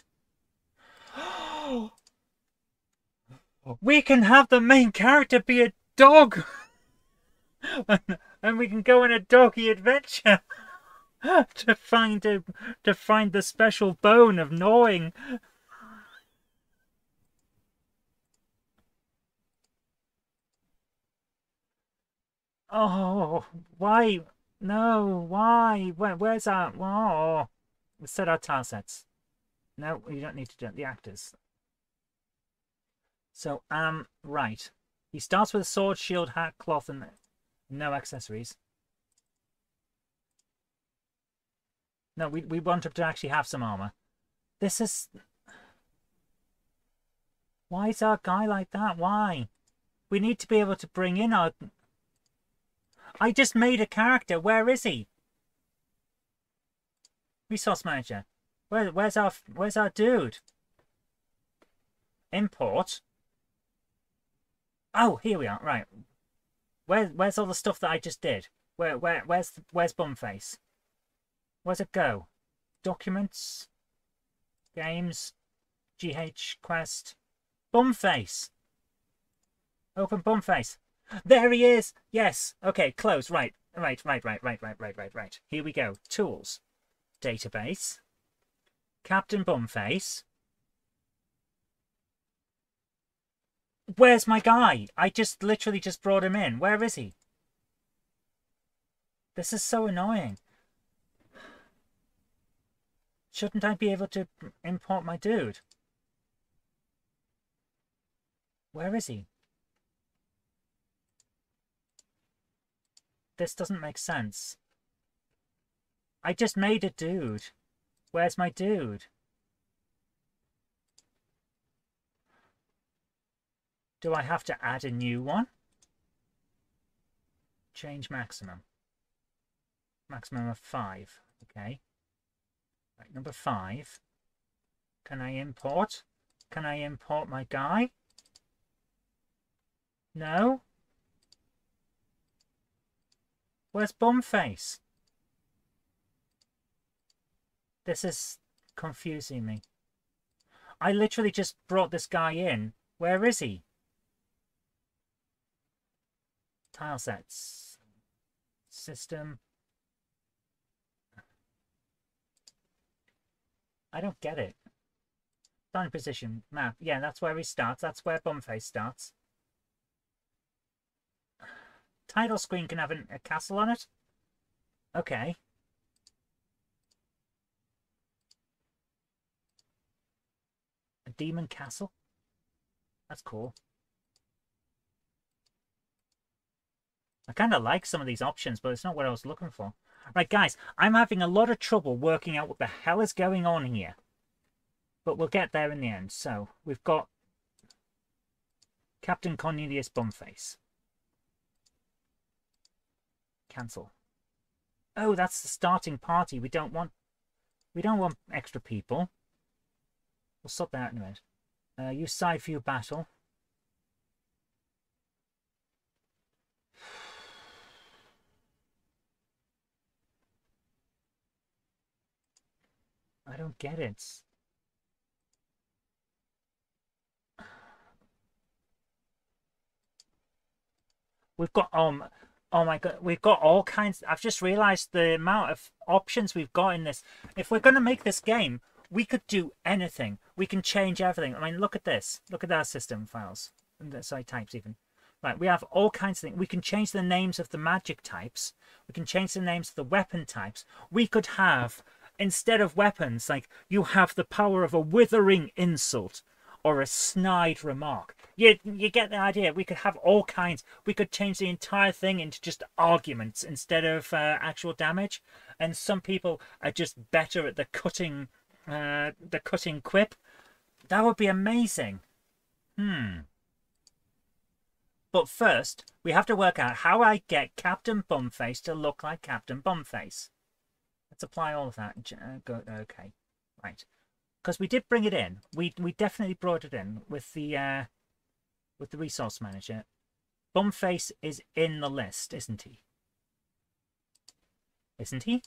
We can have the main character be a dog. and, and we can go on a doggy adventure. to find a, to find the special bone of gnawing. Oh, why? No, why? Where, where's our... Oh, we set our tile sets. No, you don't need to do it. The actors. So, um, right. He starts with a sword, shield, hat, cloth, and no accessories. No, we, we want him to actually have some armor. This is... Why is our guy like that? Why? We need to be able to bring in our... I just made a character. Where is he? Resource manager. Where, where's our where's our dude? Import. Oh, here we are. Right. Where where's all the stuff that I just did? Where where where's where's Bumface? Where's it go? Documents. Games. G H quest. Bumface. Open Bumface. There he is. Yes. Okay, close. Right. Right, right, right, right, right, right, right, right. Here we go. Tools. Database. Captain Bumface. Where's my guy? I just literally just brought him in. Where is he? This is so annoying. Shouldn't I be able to import my dude? Where is he? This doesn't make sense. I just made a dude. Where's my dude? Do I have to add a new one? Change maximum. Maximum of five. Okay. Right, number five. Can I import? Can I import my guy? No. Where's Bumface? This is confusing me. I literally just brought this guy in. Where is he? Tile sets. System. I don't get it. Starting position. Map. Yeah, that's where he starts. That's where Bumface starts. Title screen can have an, a castle on it. Okay. A demon castle. That's cool. I kind of like some of these options, but it's not what I was looking for. Right, guys, I'm having a lot of trouble working out what the hell is going on here. But we'll get there in the end. So, we've got Captain Cornelius Bumface. Cancel. Oh, that's the starting party. We don't want we don't want extra people. We'll sort that out in a minute. Uh, use side view battle. I don't get it. We've got um oh my god, we've got all kinds. I've just realized the amount of options we've got in this. If we're going to make this game, we could do anything. We can change everything. I mean, look at this. Look at our system files. Sorry, types even. Right, we have all kinds of things. We can change the names of the magic types. We can change the names of the weapon types. We could have, instead of weapons, like you have the power of a withering insult or a snide remark. You, you get the idea. We could have all kinds. We could change the entire thing into just arguments instead of uh, actual damage. And some people are just better at the cutting, uh, the cutting quip. That would be amazing. Hmm. But first, we have to work out how I get Captain Bumface to look like Captain Bumface. Let's apply all of that. Okay, right. Because we did bring it in. We we definitely brought it in with the... Uh, with the resource manager. Bumface is in the list, isn't he? Isn't he?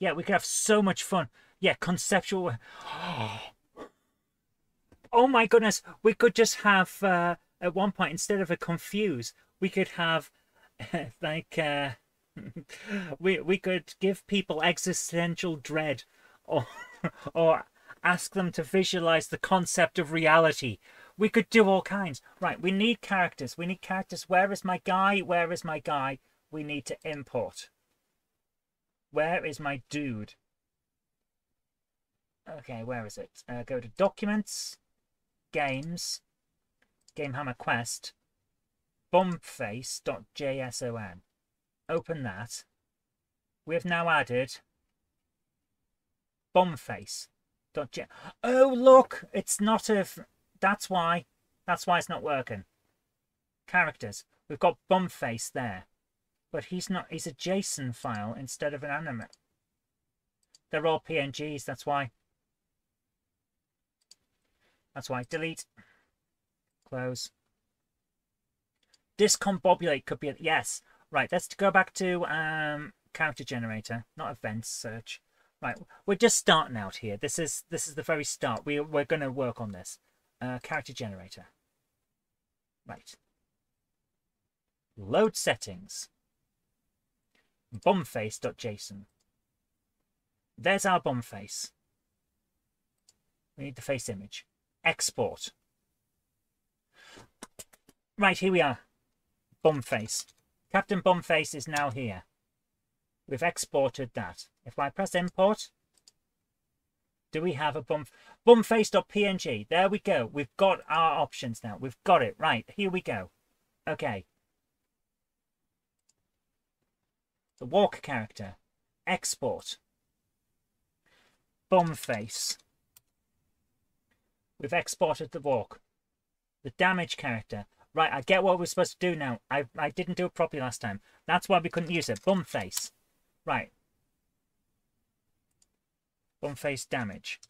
Yeah, we could have so much fun. Yeah, conceptual. Oh my goodness, we could just have, uh, at one point, instead of a confuse, we could have, like, uh, we, we could give people existential dread, or, or ask them to visualize the concept of reality. We could do all kinds. Right, we need characters. We need characters. Where is my guy? Where is my guy? We need to import. Where is my dude? Okay, where is it? Uh, go to Documents, Games, Game Hammer Quest, bombface dot J S O N. Open that. We have now added bombface dot J S O N. Oh, look! It's not a... That's why. That's why it's not working. Characters. We've got bombface there. But he's not... He's a JSON file instead of an anime. They're all P N Gs, that's why. That's why. Delete. Close. Discombobulate could be... Yes. Right, let's go back to um, character generator, not events search. Right, we're just starting out here. This is this is the very start. We, we're going to work on this. Uh, character generator. Right. Load settings. Bombface dot J S O N. There's our bomb face. We need the face image. Export. Right, here we are. Bombface. Captain Bombface is now here. We've exported that. If I press import, do we have a bomb? Bombface dot P N G. There we go. We've got our options now. We've got it. Right, here we go. Okay. The walk character. Export. Bombface. We've exported the walk. The damage character. Right, I get what we're supposed to do now. I, I didn't do it properly last time. That's why we couldn't use it. Bombface. Right. Bombface damage.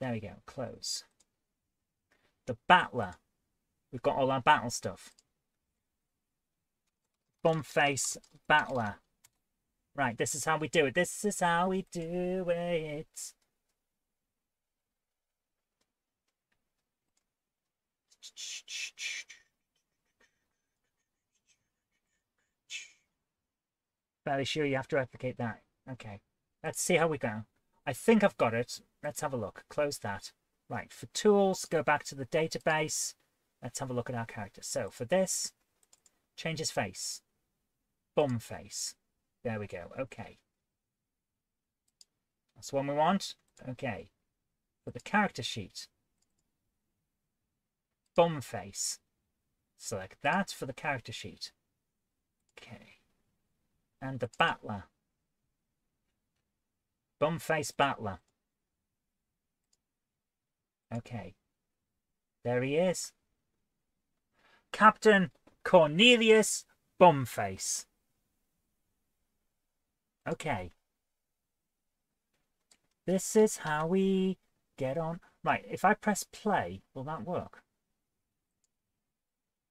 There we go. Close. The battler. We've got all our battle stuff. Bombface battler. Right, this is how we do it. This is how we do it. Fairly sure you have to replicate that. Okay, let's see how we go. I think I've got it. Let's have a look. Close that. Right, for tools, go back to the database. Let's have a look at our character. So for this, change his face. Bomb face. There we go. Okay. That's the one we want. Okay. For the character sheet. Bomb face. Select that for the character sheet. Okay. And the battler. Bomb face battler. Okay. There he is. Captain Cornelius Bombface. Okay. This is how we get on. Right, if I press play, will that work?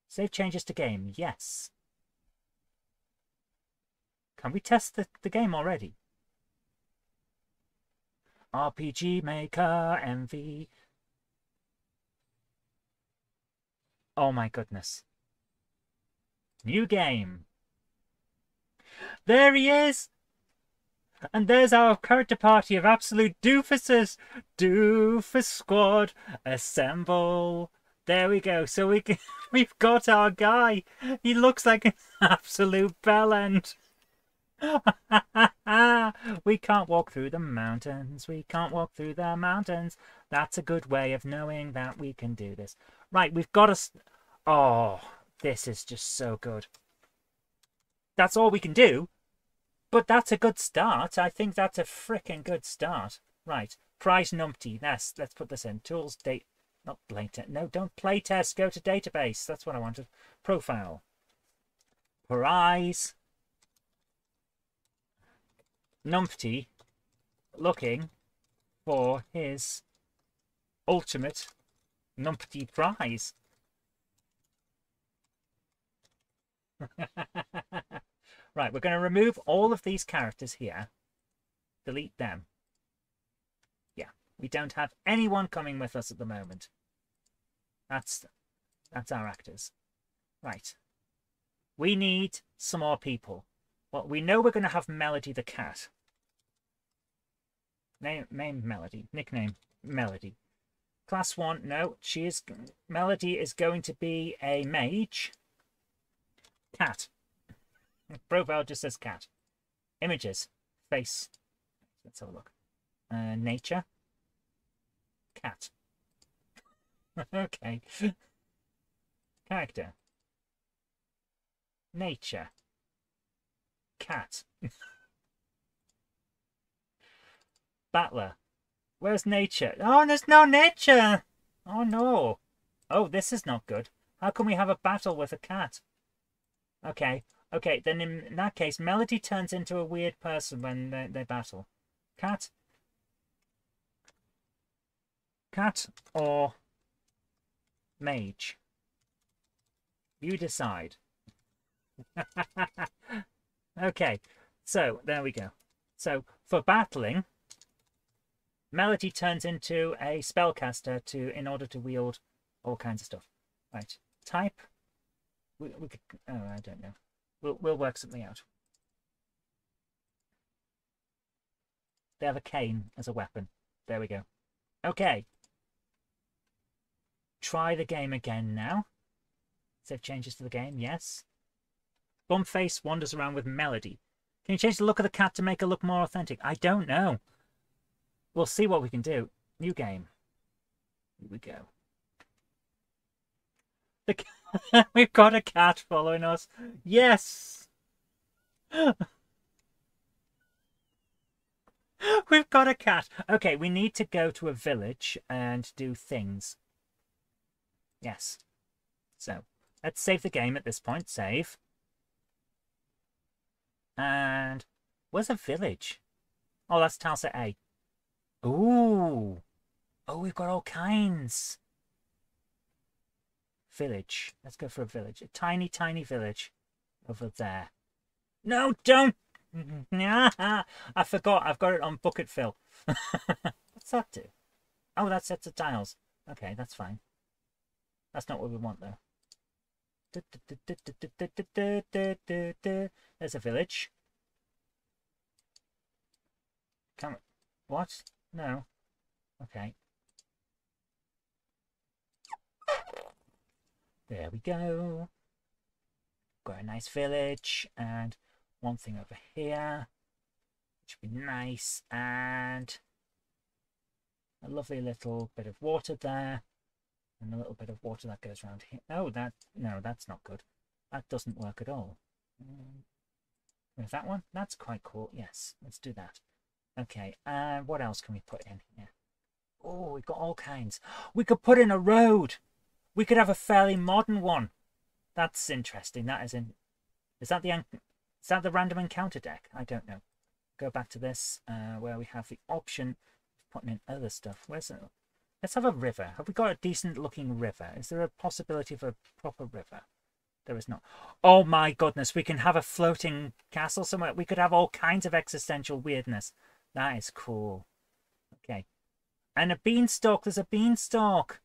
Save changes to game. Yes. Can we test the, the game already? R P G Maker M V. Oh my goodness. New game. There he is. And there's our character party of absolute doofuses. Doofus squad, assemble. There we go. So we can, we've got our guy. He looks like an absolute bellend. We can't walk through the mountains. We can't walk through the mountains. That's a good way of knowing that we can do this. Right, we've got us. Oh, this is just so good. That's all we can do. But that's a good start. I think that's a frickin' good start. Right. Prize numpty. That's, let's put this in. Tools, date, not playtest. No, don't playtest. Go to database. That's what I wanted. Profile. Prize. Numpty. Looking for his ultimate numpty prize. Right, we're going to remove all of these characters here. Delete them. Yeah, we don't have anyone coming with us at the moment. That's, that's our actors. Right. We need some more people. Well, we know we're going to have Melody the cat. Name, name Melody. Nickname Melody. Class one, no. She is, Melody is going to be a mage. Cat. Profile just says cat. Images. Face. Let's have a look. Uh, nature. Cat. Okay. Character. Nature. Cat. Battler. Where's nature? Oh, there's no nature! Oh, no. Oh, this is not good. How can we have a battle with a cat? Okay. Okay, then in that case, Melody turns into a weird person when they, they battle. Cat. Cat or mage. You decide. Okay, so there we go. So for battling, Melody turns into a spellcaster to in order to wield all kinds of stuff. Right, type. We, we could. Oh, I don't know. We'll, we'll work something out. They have a cane as a weapon. There we go. Okay. Try the game again now. Save changes to the game. Yes. Bumface wanders around with Melody. Can you change the look of the cat to make it look more authentic? I don't know. We'll see what we can do. New game. Here we go. The cat. We've got a cat following us. Yes! We've got a cat. Okay, we need to go to a village and do things. Yes. So, let's save the game at this point. Save. And where's a village? Oh, that's Talsa A. Ooh. Oh, we've got all kinds. Village. Let's go for a village. A tiny, tiny village over there. No, don't. I forgot. I've got it on bucket fill. What's that do? Oh, that sets of tiles. Okay, that's fine. That's not what we want, though. There's a village. Can we... What? No. Okay. There we go. Got a nice village and one thing over here, which would be nice, and a lovely little bit of water there, and a little bit of water that goes around here. Oh, that no, that's not good. That doesn't work at all. With that one, that's quite cool. Yes, let's do that. Okay, and uh, what else can we put in here? Oh, we've got all kinds. We could put in a road. We could have a fairly modern one. That's interesting. That is in. Is that the is that the random encounter deck? I don't know. Go back to this uh, where we have the option of putting in other stuff. Where's it? Let's have a river. Have we got a decent looking river? Is there a possibility for a proper river? There is not. Oh my goodness! We can have a floating castle somewhere. We could have all kinds of existential weirdness. That is cool. Okay, and a beanstalk. There's a beanstalk.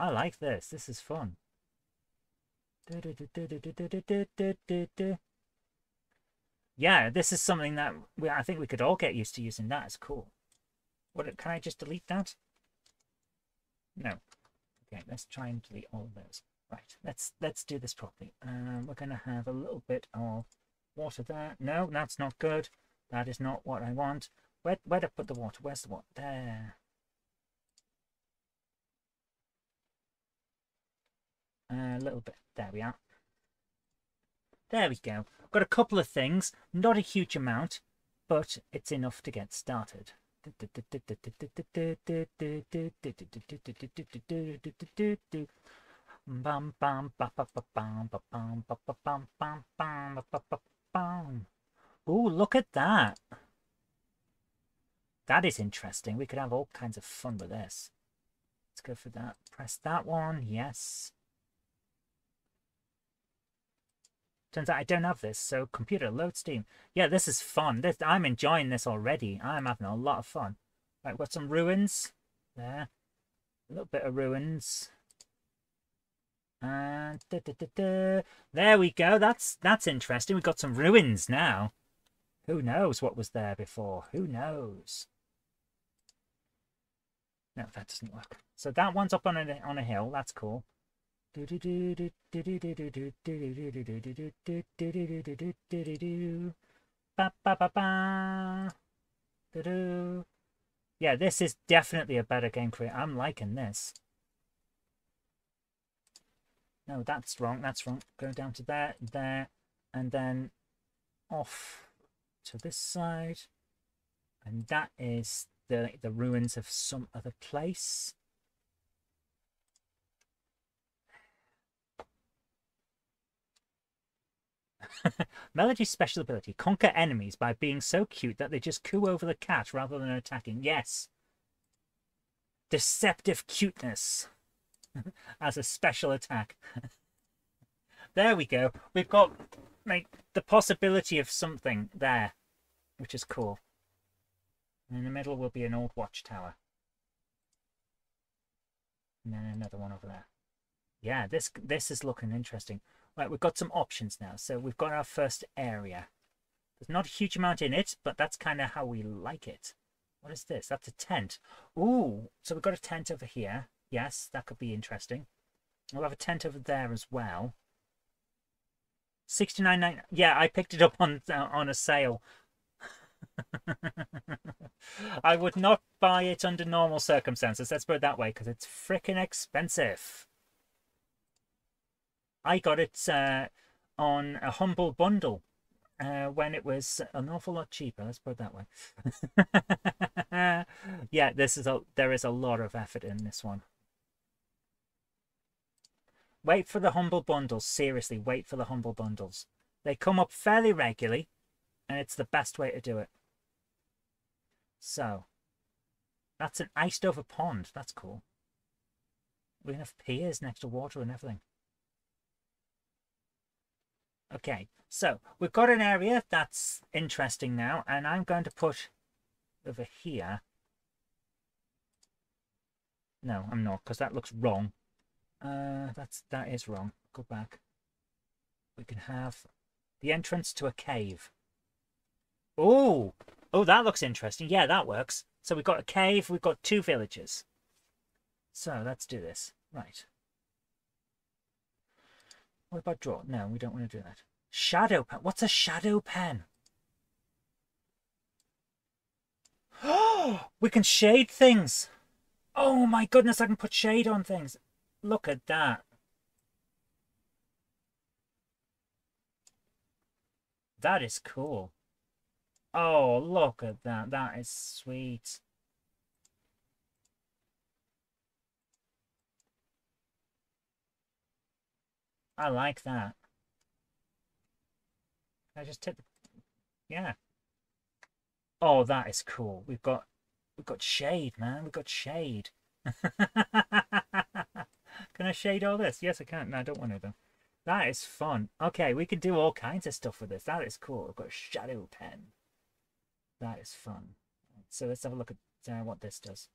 I like this. This is fun. Yeah, this is something that we, I think we could all get used to using. That is cool. What, can I just delete that? No. Okay, let's try and delete all of those. Right, let's let's do this properly. Um, we're going to have a little bit of water there. No, that's not good. That is not what I want. Where where to put the water? Where's the water? There. A little bit. There we are. There we go. Got a couple of things. Not a huge amount, but it's enough to get started. Ooh, look at that. That is interesting. We could have all kinds of fun with this. Let's go for that. Press that one. Yes. Turns out I don't have this, so computer, load Steam. Yeah, this is fun. This, I'm enjoying this already. I'm having a lot of fun. Right, what's some ruins? There. A little bit of ruins. And da, da, da, da. There we go. That's that's interesting. We've got some ruins now. Who knows what was there before? Who knows? No, that doesn't work. So that one's up on a, on a hill. That's cool. Yeah, this is definitely a better game for it. I'm liking this. No, that's wrong. That's wrong. Go down to there, there, and then off to this side. And that is the the ruins of some other place. Melody's special ability, conquer enemies by being so cute that they just coo over the cat rather than attacking. Yes, deceptive cuteness as a special attack. There we go. We've got like the possibility of something there, which is cool. And in the middle will be an old watchtower, and then another one over there. Yeah, this this is looking interesting. Right, we've got some options now. So we've got our first area. There's not a huge amount in it, but that's kind of how we like it. What is this? That's a tent. Ooh, so we've got a tent over here. Yes, that could be interesting. We'll have a tent over there as well. sixty-nine ninety-nine. Yeah, I picked it up on uh, on a sale. I would not buy it under normal circumstances. Let's put it that way, because it's freaking expensive. I got it uh, on a Humble Bundle uh, when it was an awful lot cheaper. Let's put it that way. Yeah, this is a, there is a lot of effort in this one. Wait for the Humble Bundles. Seriously, wait for the Humble Bundles. They come up fairly regularly, and it's the best way to do it. So, that's an iced over pond. That's cool. We have piers next to water and everything. Okay, so we've got an area that's interesting now, and I'm going to put over here. No, I'm not, because that looks wrong. Uh, that's that is wrong. Go back. We can have the entrance to a cave. Oh, oh, that looks interesting. Yeah, that works. So we've got a cave. We've got two villages. So let's do this. Right. What about draw? No, we don't want to do that. Shadow pen. What's a shadow pen? Oh, we can shade things. Oh my goodness, I can put shade on things. Look at that. That is cool. Oh, look at that. That is sweet. I like that. I just took the... Yeah. Oh, that is cool. We've got we've got shade, man. We've got shade. Can I shade all this? Yes, I can. No, I don't want to though. That is fun. Okay, we can do all kinds of stuff with this. That is cool. We've got a shadow pen. That is fun. So let's have a look at uh, what this does.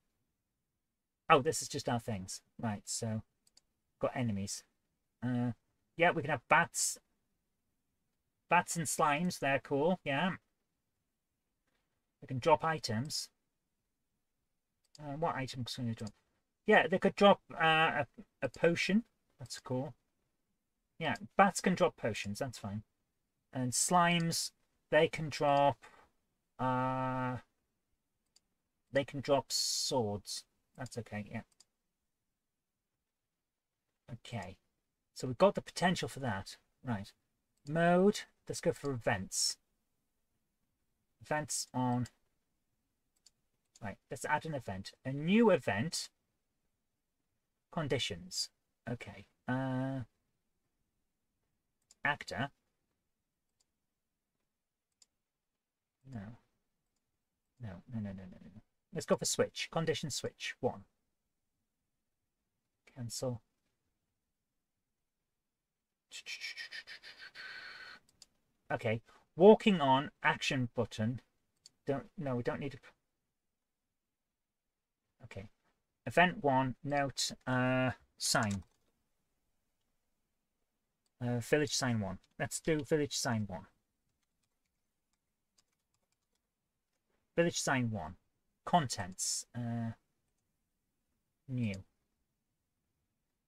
Oh, this is just our things. Right, so got enemies. Uh Yeah, we can have bats. Bats and slimes, they're cool, yeah. They can drop items. Uh, what items can they drop? Yeah, they could drop uh, a, a potion. That's cool. Yeah, bats can drop potions, that's fine. And slimes, they can drop... Uh, they can drop swords. That's okay, yeah. Okay. So we've got the potential for that. Right. Mode. Let's go for events. Events on. Right. Let's add an event. A new event. Conditions. Okay. Uh, actor. No. No, no, no, no, no, no. Let's go for switch. Condition switch. One. Cancel. Okay, walking on action button. Don't no, we don't need to. Okay, event one note uh sign. Uh, village sign one. Let's do village sign one. Village sign one. Contents. Uh, new.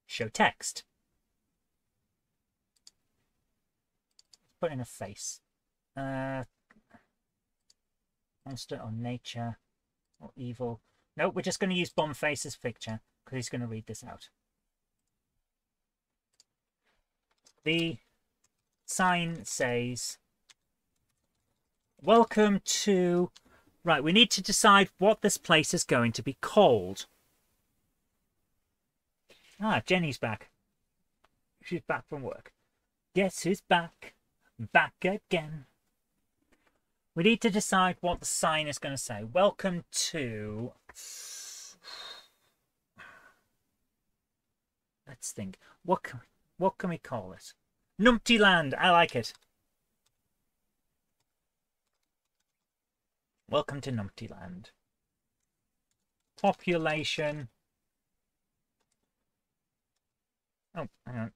Show text. Put in a face. Uh, monster or nature or evil. No, we're just going to use Boniface's picture because he's going to read this out. The sign says, welcome to... Right, we need to decide what this place is going to be called. Ah, Jenny's back. She's back from work. Guess who's back? Back again. We need to decide what the sign is going to say. Welcome to... Let's think. What can, what can we call it? Numpty Land. I like it. Welcome to Numpty Land. Population. Oh, hang on.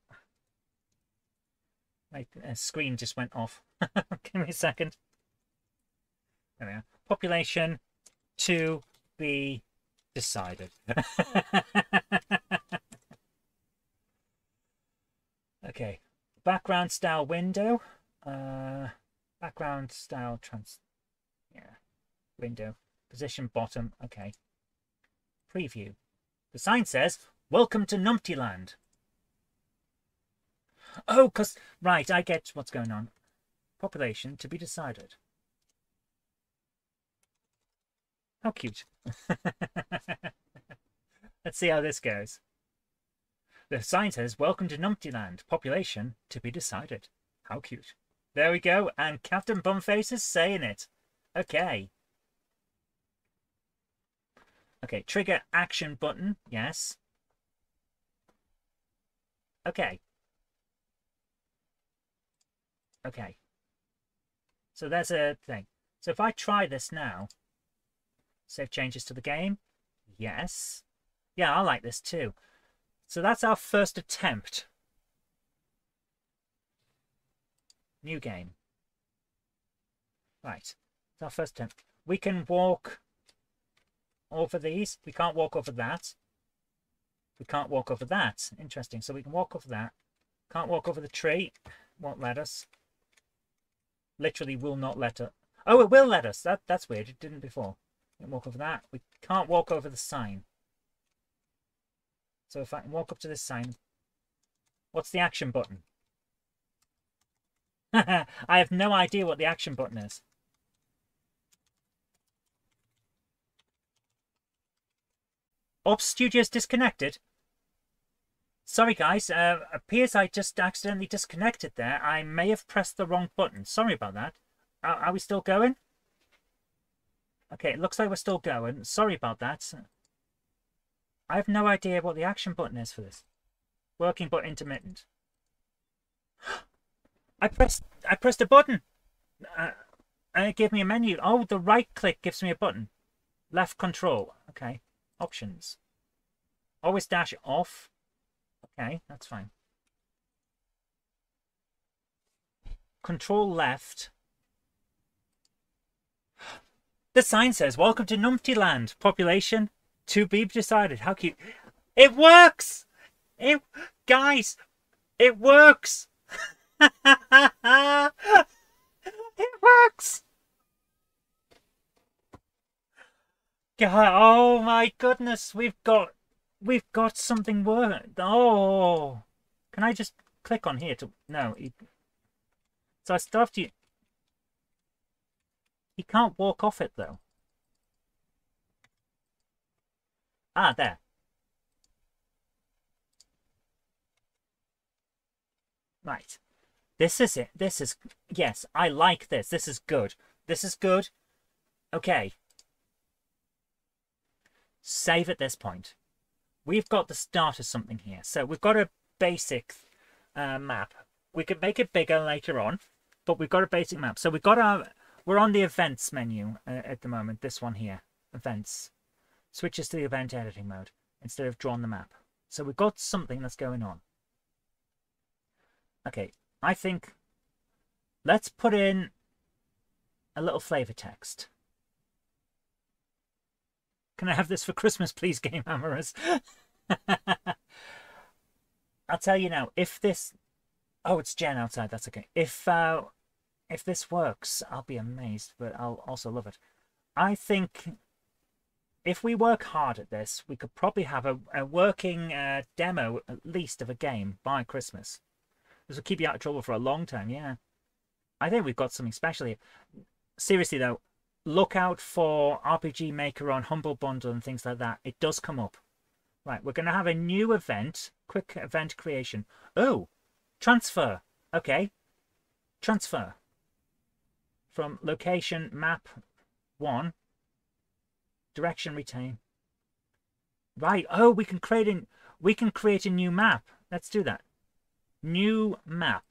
My uh, screen just went off. Give me a second. There we are. Population to be decided. Okay. Background style window. Uh, background style trans. Yeah. Window. Position bottom. Okay. Preview. The sign says, welcome to Numpty Land. Oh, because... Right, I get what's going on. Population to be decided. How cute. Let's see how this goes. The sign says, welcome to Numpty Land. Population to be decided. How cute. There we go. And Captain Bumface is saying it. Okay. Okay, trigger action button. Yes. Okay. Okay, so there's a thing. So if I try this now, save changes to the game. Yes. Yeah, I like this too. So that's our first attempt. New game. Right, it's our first attempt. We can walk over these. We can't walk over that. We can't walk over that. Interesting. So we can walk over that. Can't walk over the tree. Won't let us. Literally will not let us. Oh, it will let us. That that's weird. It didn't before. Can't walk over that. We can't walk over the sign. So if I can walk up to this sign, what's the action button? I have no idea what the action button is. Ops Studios disconnected. Sorry guys, uh, appears I just accidentally disconnected there. I may have pressed the wrong button. Sorry about that. Are, are we still going? Okay, it looks like we're still going. Sorry about that. I have no idea what the action button is for this. Working but intermittent. I pressed I pressed a button. Uh, and it gave me a menu. Oh, the right click gives me a button. Left control. Okay, options. Always dash off. Okay, that's fine. Control left. The sign says, welcome to Numpty Land. Population to be decided. How cute. It works! It, guys, it works! It works! God, oh my goodness, we've got... We've got something work. Oh, can I just click on here to no? He, so I still have to. He can't walk off it though. Ah, there. Right, this is it. This is yes. I like this. This is good. This is good. Okay. Save at this point. We've got the start of something here. So we've got a basic uh, map. We could make it bigger later on, but we've got a basic map. So we've got our, we're on the events menu uh, at the moment. This one here, events, switches to the event editing mode instead of drawing the map. So we've got something that's going on. Okay, I think let's put in a little flavor text. Can I have this for Christmas, please, Game Hammerers? I'll tell you now, if this... Oh, it's Jen outside, that's okay. If uh, if this works, I'll be amazed, but I'll also love it. I think if we work hard at this, we could probably have a, a working uh, demo, at least, of a game by Christmas. This will keep you out of trouble for a long time, yeah. I think we've got something special here. Seriously, though, look out for R P G Maker on Humble Bundle and things like that. It does come up. Right, we're going to have a new event, quick event creation. Oh, transfer. Okay, transfer from location map one, direction retain. Right. Oh, we can create a we can create a new map. Let's do that. New map.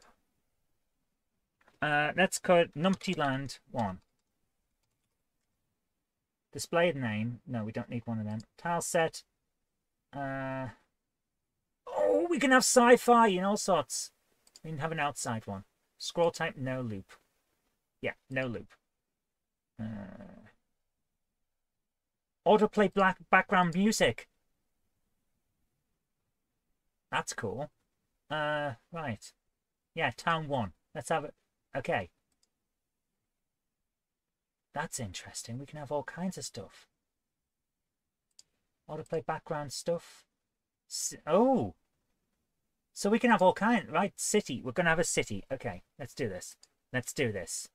Uh, let's call it Numpty Land one. Display name. No, we don't need one of them. Tile set. Uh, oh, we can have sci-fi and all sorts. We can have an outside one. Scroll type, no loop. Yeah, no loop. Uh, autoplay black background music. That's cool. Uh, right. Yeah, town one. Let's have it. Okay. That's interesting. We can have all kinds of stuff. Autoplay background stuff. Oh, so we can have all kinds, right? City. We're going to have a city. Okay, let's do this. Let's do this.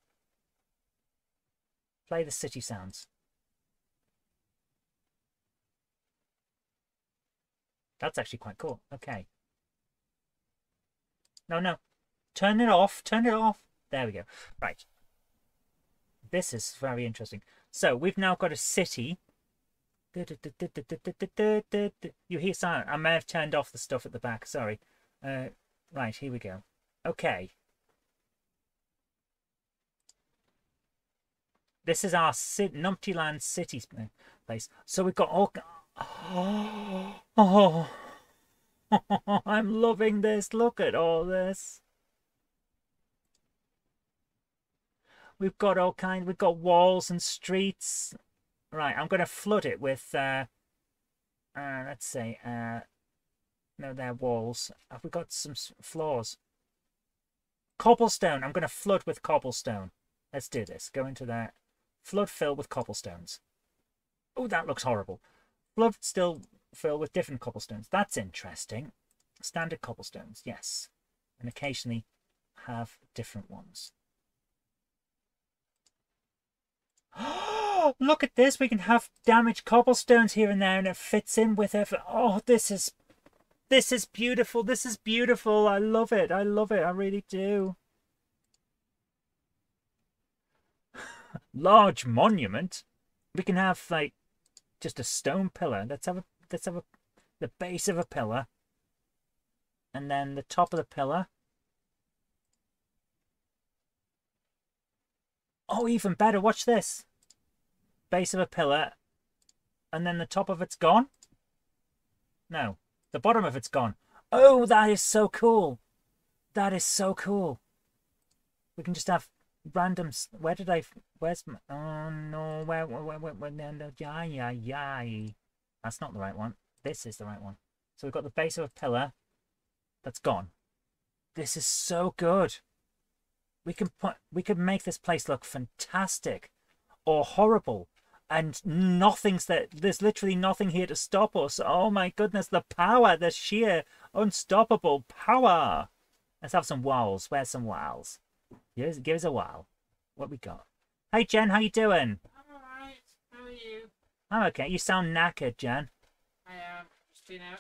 Play the city sounds. That's actually quite cool. Okay. No, no. Turn it off. Turn it off. There we go. Right. This is very interesting. So we've now got a city. You hear sound. I may have turned off the stuff at the back. Sorry. Uh, right, here we go. Okay. This is our Numpty Land city place. So we've got all... Oh, oh. Oh, I'm loving this. Look at all this. We've got all kinds. We've got walls and streets. Right, I'm going to flood it with, uh, uh, let's say, uh, no, they're walls. Have we got some floors? Cobblestone. I'm going to flood with cobblestone. Let's do this. Go into that. Flood fill with cobblestones. Oh, that looks horrible. Flood still fill with different cobblestones. That's interesting. Standard cobblestones, yes. And occasionally have different ones. Look at this, we can have damaged cobblestones here and there and it fits in with it. Oh, this is this is beautiful. This is beautiful. I love it. I love it. I really do. Large monument. We can have like just a stone pillar. Let's have a let's have a the base of a pillar. And then the top of the pillar. Oh, even better. Watch this. Base of a pillar, and then the top of it's gone? No, the bottom of it's gone. Oh, that is so cool. That is so cool. We can just have random... Where did I... Where's my... Oh, no. Where... where, where, where no, no. Yeah, yeah, yeah. That's not the right one. This is the right one. So we've got the base of a pillar that's gone. This is so good. We can put... We could make this place look fantastic or horrible. And nothing's that there's literally nothing here to stop us. Oh my goodness, the power, the sheer unstoppable power. Let's have some wows. Where's some wows? Give, give us a wow. What we got? Hey Jen, how you doing? I'm alright. How are you? I'm okay. You sound knackered, Jen. I am. Just been out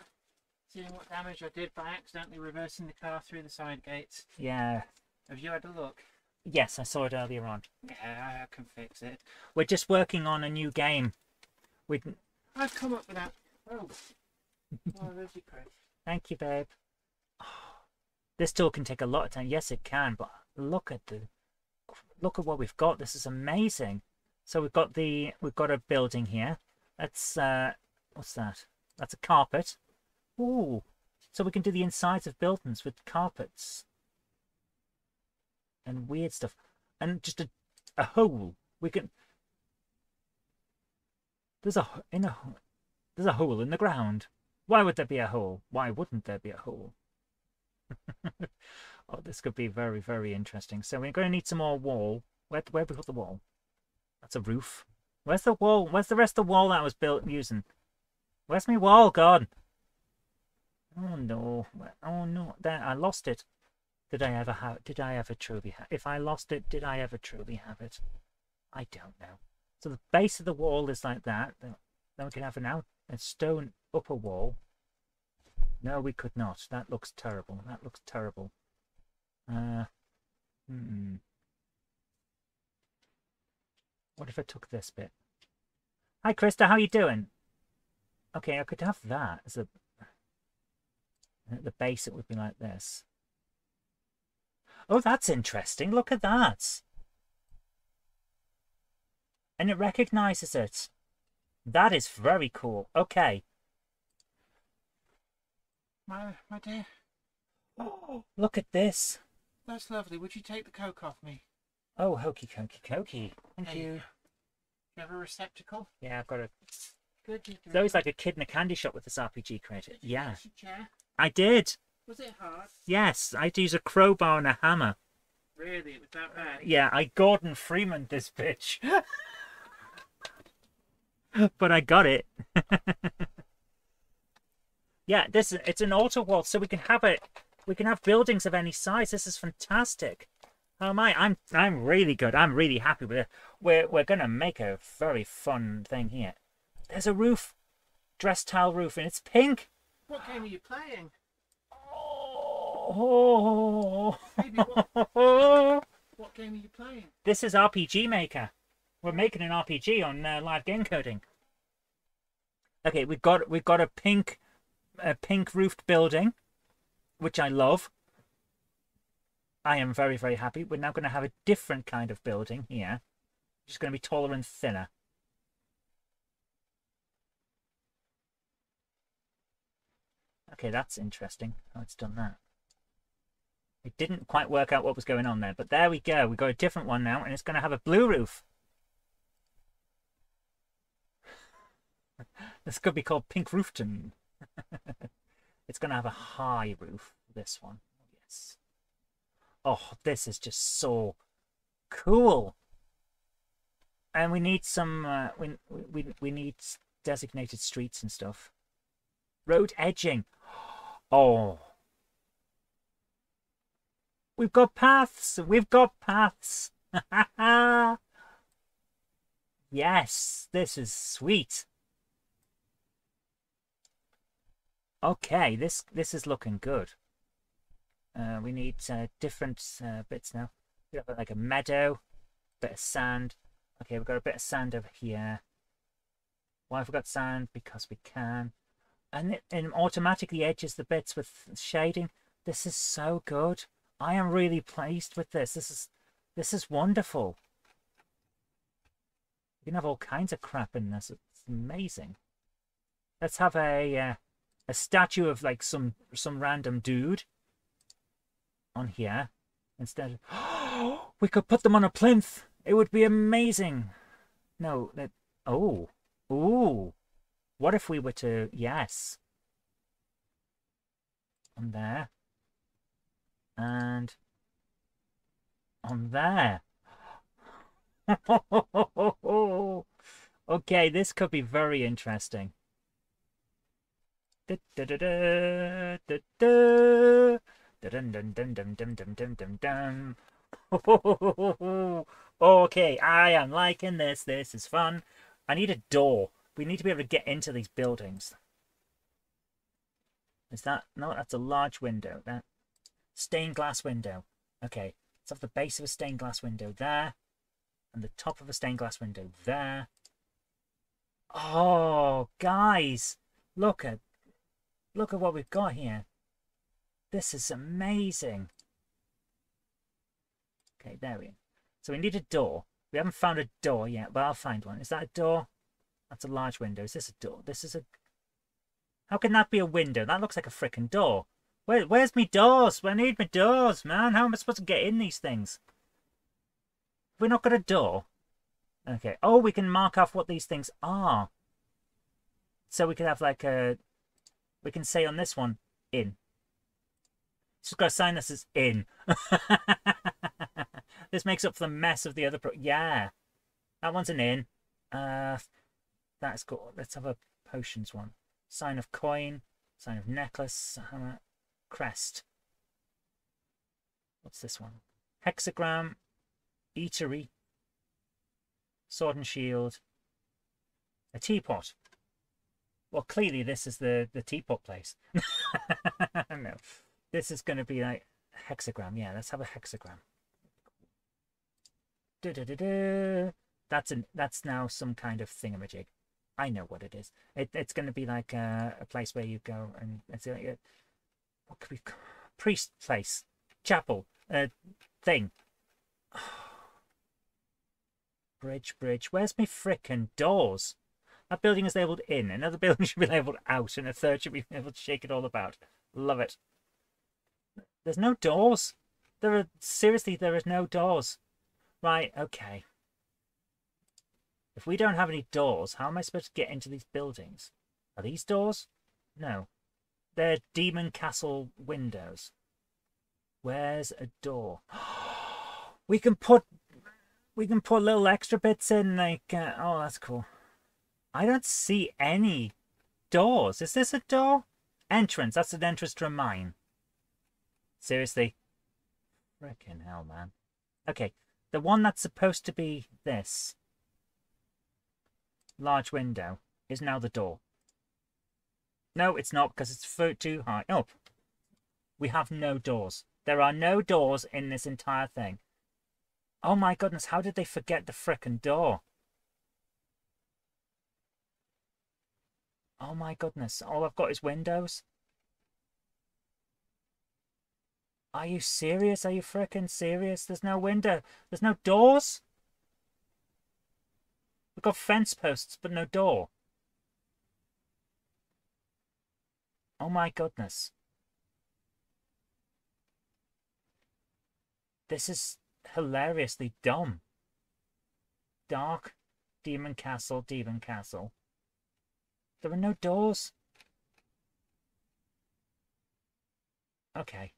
seeing what damage I did by accidentally reversing the car through the side gates. Yeah. Have you had a look? Yes, I saw it earlier on. Yeah, I can fix it. We're just working on a new game. We'd... I've come up with that. Oh, oh there's your crate. Thank you, babe. Oh, This tool can take a lot of time. Yes, it can, but look at the look at what we've got. This is amazing. So we've got the we've got a building here. That's uh, what's that? That's a carpet. Ooh. So we can do the insides of buildings with carpets and weird stuff, and just a a hole. We can. There's a in a there's a hole in the ground. Why would there be a hole? Why wouldn't there be a hole? Oh, this could be very, very interesting. So we're going to need some more wall. Where where we put the wall? That's a roof. Where's the wall? Where's the rest of the wall that I was built using? Where's my wall gone? Oh no! Oh no! There, I lost it. Did I ever have? Did I ever truly have? If I lost it, did I ever truly have it? I don't know. So the base of the wall is like that. Then we can have an out a stone upper wall. No, we could not. That looks terrible. That looks terrible. Uh, mm-mm. What if I took this bit? Hi, Krista. How you doing? Okay, I could have that as a. At the base, it would be like this. Oh, that's interesting. Look at that. And it recognizes it. That is very cool. Okay. My, my dear. Oh, look at this. That's lovely. Would you take the coke off me? Oh, hokey, cokey, cokey. Thank hey. you. Do you have a receptacle? Yeah, I've got a... Good. It's always like a kid in a candy shop with this R P G creator. Yeah. Chair? I did. Was it hard? Yes, I had to use a crowbar and a hammer. Really? It was that bad? Yeah, I Gordon Freeman this bitch. But I got it. Yeah, this it's an auto wall, so we can have it. We can have buildings of any size. This is fantastic. Oh my, I'm I'm really good. I'm really happy with it. We're we're gonna make a very fun thing here. There's a roof, dress tile roof, and it's pink. What game are you playing? Oh. Baby, what, what game are you playing? This is R P G Maker. We're making an R P G on uh, live game coding. Okay, we've got we've got a pink, a pink roofed building, which I love. I am very very happy. We're now going to have a different kind of building here. It's just going to be taller and thinner. Okay, that's interesting. Oh, it's done that. It didn't quite work out what was going on there, but there we go. We've got a different one now, and it's going to have a blue roof. This could be called Pink Roofton. It's going to have a high roof, this one. Yes. Oh, this is just so cool. And we need some... Uh, we, we, we need designated streets and stuff. Road edging. Oh. We've got paths. We've got paths. Yes, this is sweet. Okay, this this is looking good. Uh, we need uh, different uh, bits now. We have like a meadow, bit of sand. Okay, we've got a bit of sand over here. Why have we got sand? Because we can. And it and automatically edges the bits with shading. This is so good. I am really pleased with this. This is this is wonderful. You can have all kinds of crap in this. It's amazing. Let's have a uh, a statue of like some some random dude on here instead of. Oh, we could put them on a plinth. It would be amazing. No, that. Oh, ooh. What if we were to, yes, on there, and on there. Okay, this could be very interesting. Okay, I am liking this. This is fun. I need a door. We need to be able to get into these buildings. Is that... No, that's a large window. That stained glass window. Okay. Let's have the base of a stained glass window there. And the top of a stained glass window there. Oh, guys. Look at... Look at what we've got here. This is amazing. Okay, there we are. So we need a door. We haven't found a door yet, but I'll find one. Is that a door? That's a large window. Is this a door? This is a... How can that be a window? That looks like a frickin' door. Where, where's me doors? I need my doors, man. How am I supposed to get in these things? We're not got a door. Okay. Oh, we can mark off what these things are. So we could have like a... We can say on this one, in. It's just got a sign that says in. This makes up for the mess of the other pro... Yeah. That one's an in. Uh, that's cool. Let's have a potions one. Sign of coin. Sign of necklace. Hammer. Crest. What's this one? Hexagram. Eatery. Sword and shield. A teapot. Well, clearly this is the, the teapot place. No. This is going to be like a hexagram. Yeah, let's have a hexagram. Da, da, da, da. That's an that's now some kind of thingamajig. I know what it is. It, it's going to be like a, a place where you go and it's like a, what could we call? Priest place, chapel, uh, thing. Oh. Bridge, bridge. Where's my frickin' doors? That building is labelled in. Another building should be labelled out, and a third should be able to shake it all about. Love it. There's no doors. There are seriously. There is no doors. Right. Okay. If we don't have any doors, how am I supposed to get into these buildings? Are these doors? No. They're demon castle windows. Where's a door? We can put we can put little extra bits in, like uh, oh, that's cool. I don't see any doors. Is this a door? Entrance. That's an entrance to a mine. Seriously. Frickin' hell, man. Okay. The one that's supposed to be this large window is now the door. No, it's not, because it's too high up. Oh, we have no doors. There are no doors in this entire thing. Oh my goodness, how did they forget the frickin' door? Oh my goodness, all I've got is windows. Are you serious? Are you frickin' serious? There's no window. There's no doors. We've got fence posts, but no door. Oh my goodness. This is hilariously dumb. Dark, demon castle, demon castle. There are no doors. Okay.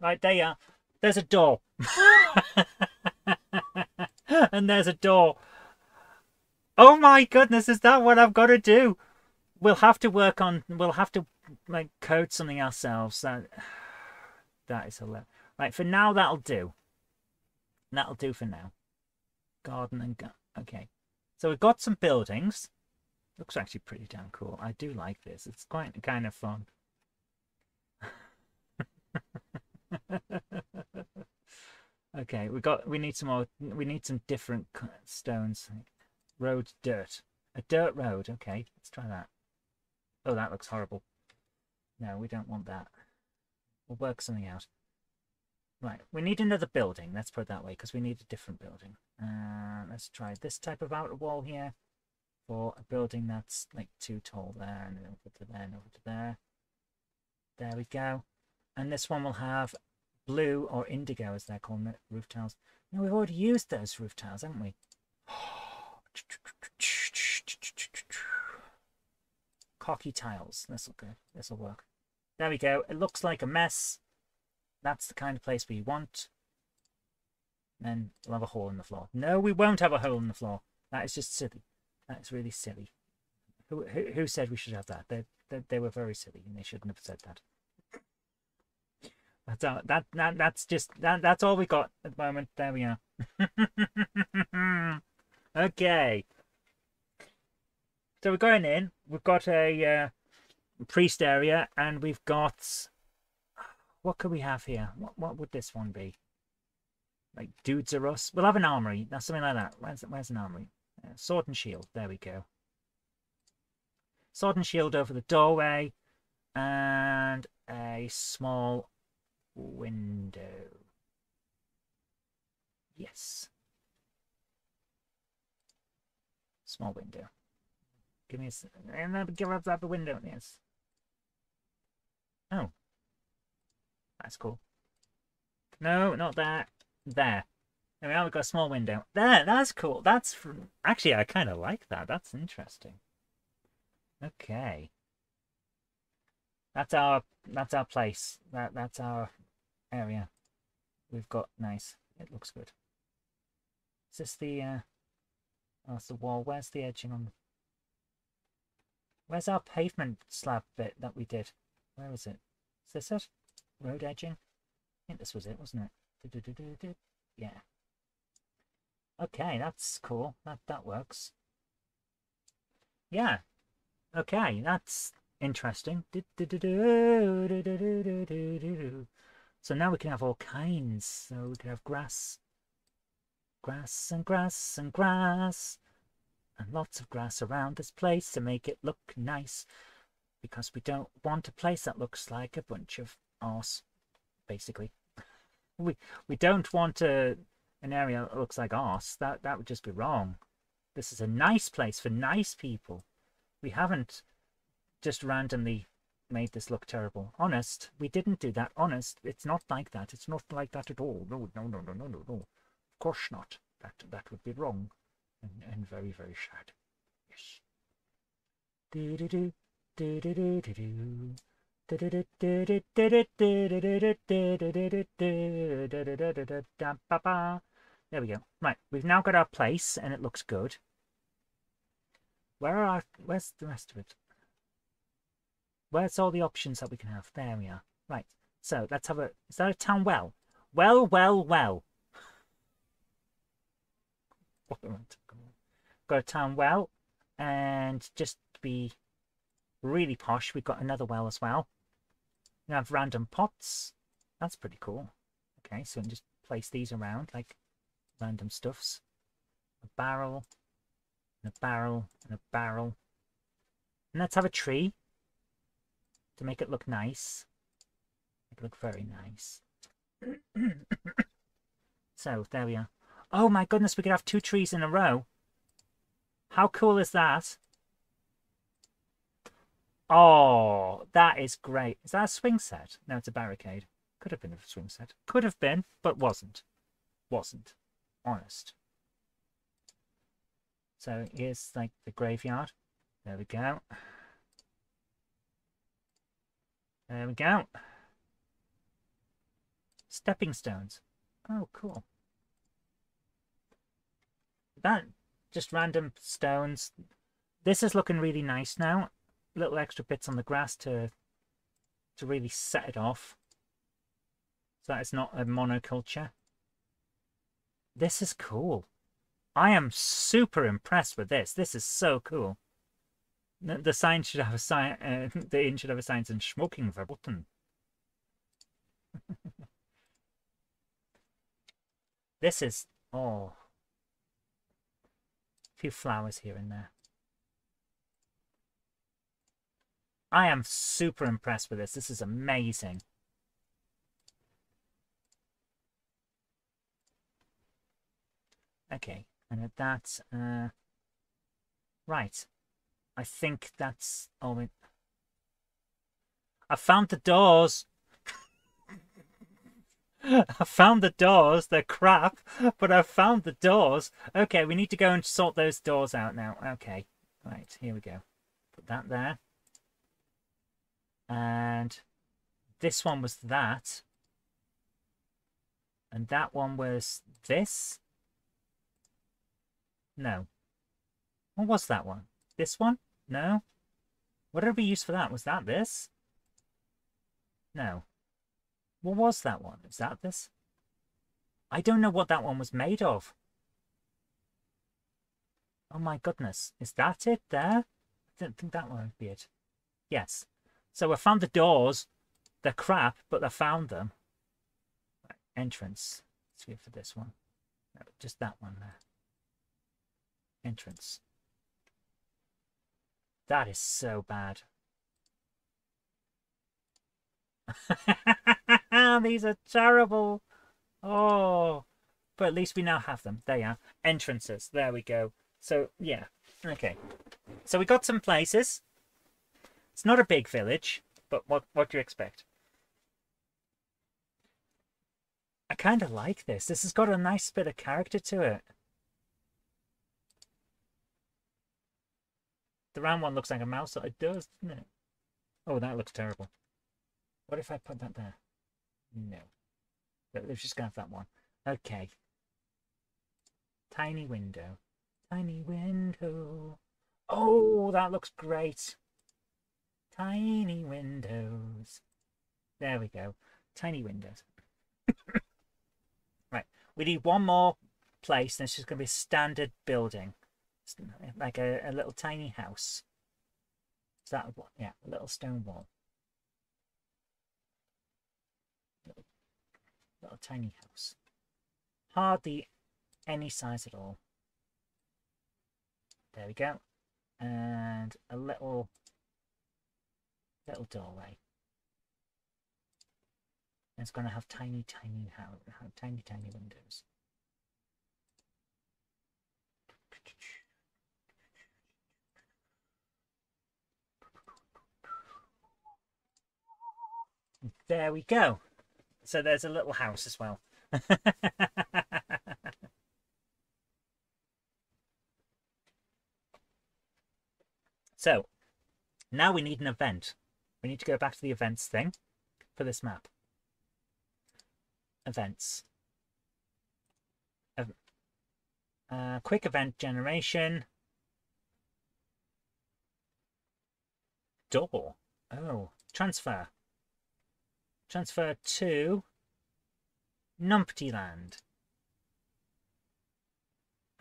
Right, there you are. There's a door. And there's a door. Oh my goodness, is that what I've got to do? We'll have to work on, we'll have to like code something ourselves. That, that is hilarious. Right, for now that'll do. That'll do for now. Garden and, gar okay. So we've got some buildings. Looks actually pretty damn cool. I do like this. It's quite kind of fun. Okay, we got we need some more we need some different stones. Road dirt. A dirt road, okay, let's try that. Oh, that looks horrible. No, we don't want that. We'll work something out. Right, we need another building, let's put it that way, because we need a different building. Uh, let's try this type of outer wall here for a building that's like too tall there, and over to there and over to there. There we go. And this one will have blue or indigo, as they're called, roof tiles. No, we've already used those roof tiles, haven't we? Cocky tiles. This will go. This will work. There we go. It looks like a mess. That's the kind of place we want. Then we'll have a hole in the floor. No, we won't have a hole in the floor. That is just silly. That is really silly. Who who, who said we should have that? They, they they were very silly, and they shouldn't have said that. That's all, that that that's just that that's all we got at the moment. There we are. Okay. So we're going in. We've got a uh, priest area, and we've got what could we have here? What what would this one be? Like dudes are us. We'll have an armory. That's something like that. Where's where's an armory? Uh, sword and shield. There we go. Sword and shield over the doorway. and a small window. Yes. Small window. Give me a... And then give us that window, yes. Oh. That's cool. No, not that. There. There we are, we've got a small window. There, that's cool. That's... From... Actually, I kind of like that. That's interesting. Okay. That's our... That's our place. That That's our area. We've got... Nice. It looks good. Is this the... Uh... Oh, that's the wall. Where's the edging on? Where's our pavement slab bit that we did? Where is it? Is this it? Road edging? I think this was it, wasn't it? Do, do, do, do, do. Yeah. Okay, that's cool. That that works. Yeah. Okay, that's interesting. Do, do, do, do, do, do, do, do, do. So now we can have all kinds. So we can have grass. Grass and grass and grass and lots of grass around this place to make it look nice, because we don't want a place that looks like a bunch of arse, basically. We we don't want a an area that looks like arse. That that would just be wrong. This is a nice place for nice people. We haven't just randomly made this look terrible. Honest, we didn't do that. Honest, it's not like that. It's not like that at all. No, no, no, no, no, no, no. Of course not. That that would be wrong, and, and very very sad. Yes. Do do do do do do do do do do do do do do do do. There we go. Right, we've now got our place, and it looks good. Where are our, where's the rest of it? Where's all the options that we can have? There we are. Right. So let's have a. Is that a town well? Well, well, well. Got a town well, and just to be really posh, we've got another well as well. We have random pots. That's pretty cool. Okay, so we can just place these around like random stuffs. A barrel, and a barrel, and a barrel. And let's have a tree to make it look nice. Make it look very nice. So there we are. Oh my goodness, we could have two trees in a row. How cool is that? Oh, that is great. Is that a swing set? No, it's a barricade. Could have been a swing set. Could have been, but wasn't. Wasn't. Honest. So here's like the graveyard. There we go. There we go. Stepping stones. Oh, cool. That just random stones. This is looking really nice now. Little extra bits on the grass to to really set it off, so that it's not a monoculture. This is cool. I am super impressed with this. This is so cool. The, the sign should have a sign. Uh, the inn should have a sign saying "Smoking verboten." This is oh. Few flowers here and there. I am super impressed with this. This is amazing. Okay, and at that, uh, right. I think that's all we. I found the doors. I found the doors. They're crap, but I found the doors. Okay, we need to go and sort those doors out now. Okay, right, here we go. Put that there. And this one was that. And that one was this. No. What was that one? This one? No. What did we use for that? Was that this? No. What was that one? Is that this? I don't know what that one was made of. Oh my goodness. Is that it there? I don't think that one would be it. Yes. So I found the doors. They're crap, but I found them. Right. Entrance. Let's go for this one. No, just that one there. Entrance. That is so bad. These are terrible. Oh, but at least we now have them. They are entrances. There we go. So yeah, okay. So we got some places. It's not a big village, but what what do you expect? I kind of like this. This has got a nice bit of character to it. The round one looks like a mouse. It does, doesn't it? Oh, that looks terrible. What if I put that there? No. Let's just go with that one. Okay. Tiny window. Tiny window. Oh, that looks great. Tiny windows. There we go. Tiny windows. Right. We need one more place, and it's just going to be a standard building. Like a, a little tiny house. Is that what? Yeah, a little stone wall. Little, little tiny house. Hardly any size at all. There we go. And a little, little doorway. And it's going to have tiny, tiny, tiny, tiny windows. There we go. So there's a little house as well. So now we need an event. We need to go back to the events thing for this map. Events. Uh, quick event generation. Door. Oh, transfer. Transfer to Numpty Land.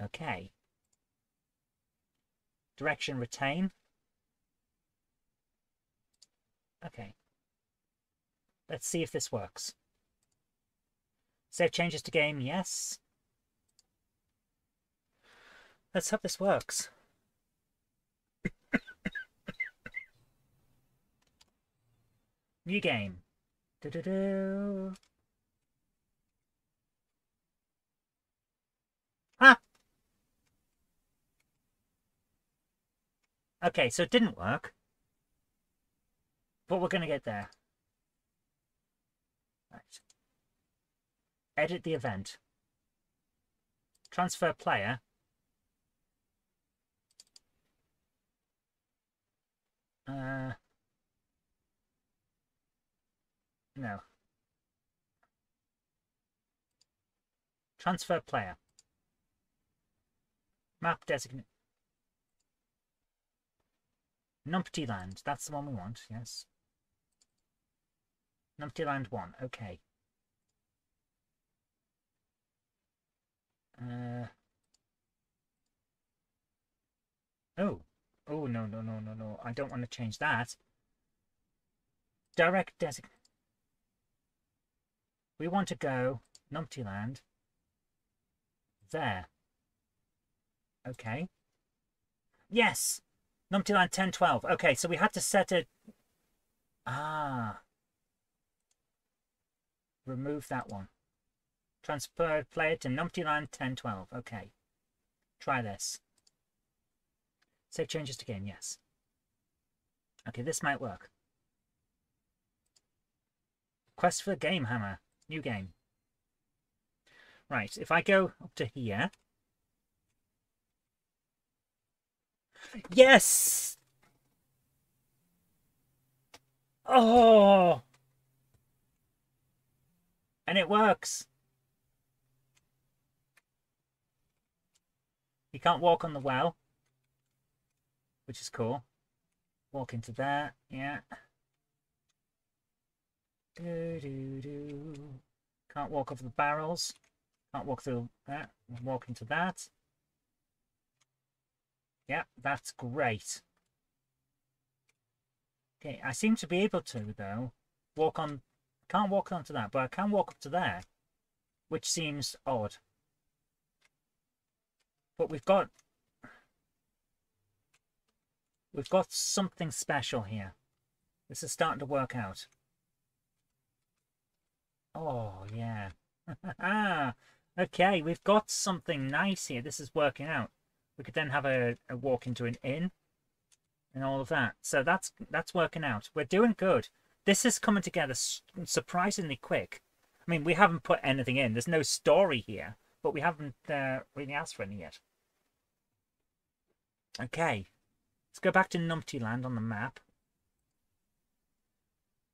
Okay. Direction retain. Okay. Let's see if this works. Save changes to game, yes. Let's hope this works. New game. Do do do. Ah. Okay, so it didn't work, but we're going to get there. Right. Edit the event. Transfer player. Uh. No. Transfer player. Map designate. Numpty Land. That's the one we want, yes. Numpty Land one. Okay. Uh. Oh. Oh, no, no, no, no, no. I don't want to change that. Direct designate. We want to go Numpty Land there. Okay. Yes! Numpty Land ten twelve. Okay, so we had to set it. Ah. Remove that one. Transfer player to Numpty Land ten twelve. Okay. Try this. Save changes to game, yes. Okay, this might work. Quest for Game Hammer. New game. Right, if I go up to here. Yes! Oh! And it works. You can't walk on the well, which is cool. Walk into there, yeah. Do, do, do. Can't walk over the barrels. Can't walk through that. Walk into that. Yeah, that's great. Okay, I seem to be able to, though, walk on... Can't walk onto that, but I can walk up to there, which seems odd. But we've got... We've got something special here. This is starting to work out. Oh, yeah. Okay, we've got something nice here. This is working out. We could then have a, a walk into an inn and all of that. So that's that's working out. We're doing good. This is coming together surprisingly quick. I mean, we haven't put anything in. There's no story here, but we haven't uh, really asked for any yet. Okay. Let's go back to Numpty Land on the map.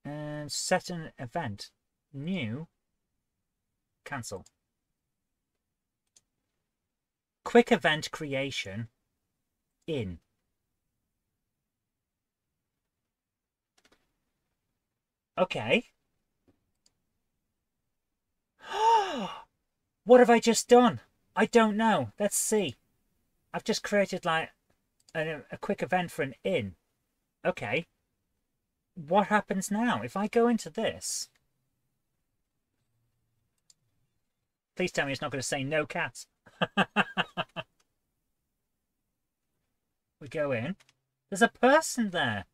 And set an event. New. Cancel. Quick event creation. In. Okay. What have I just done? I don't know. Let's see. I've just created like a, a quick event for an inn. Okay. What happens now? If I go into this... Please tell me it's not going to say no cats. We go in. There's a person there.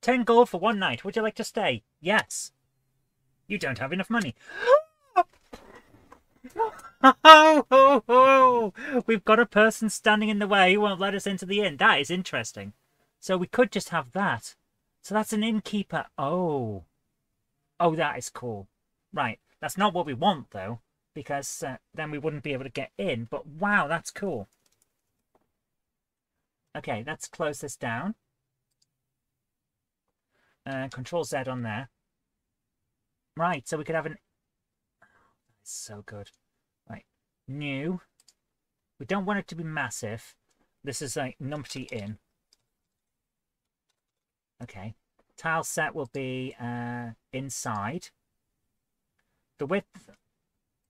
Ten gold for one night. Would you like to stay? Yes. You don't have enough money. Oh, oh, oh. We've got a person standing in the way who won't let us into the inn. That is interesting. So we could just have that. So that's an innkeeper. Oh. Oh, that is cool. Right. That's not what we want, though, because uh, then we wouldn't be able to get in. But wow, that's cool. Okay, let's close this down. Uh, Control Z on there. Right, so we could have an... That's so good. Right, new. We don't want it to be massive. This is like numpty in. Okay. Tile set will be uh, inside. The width,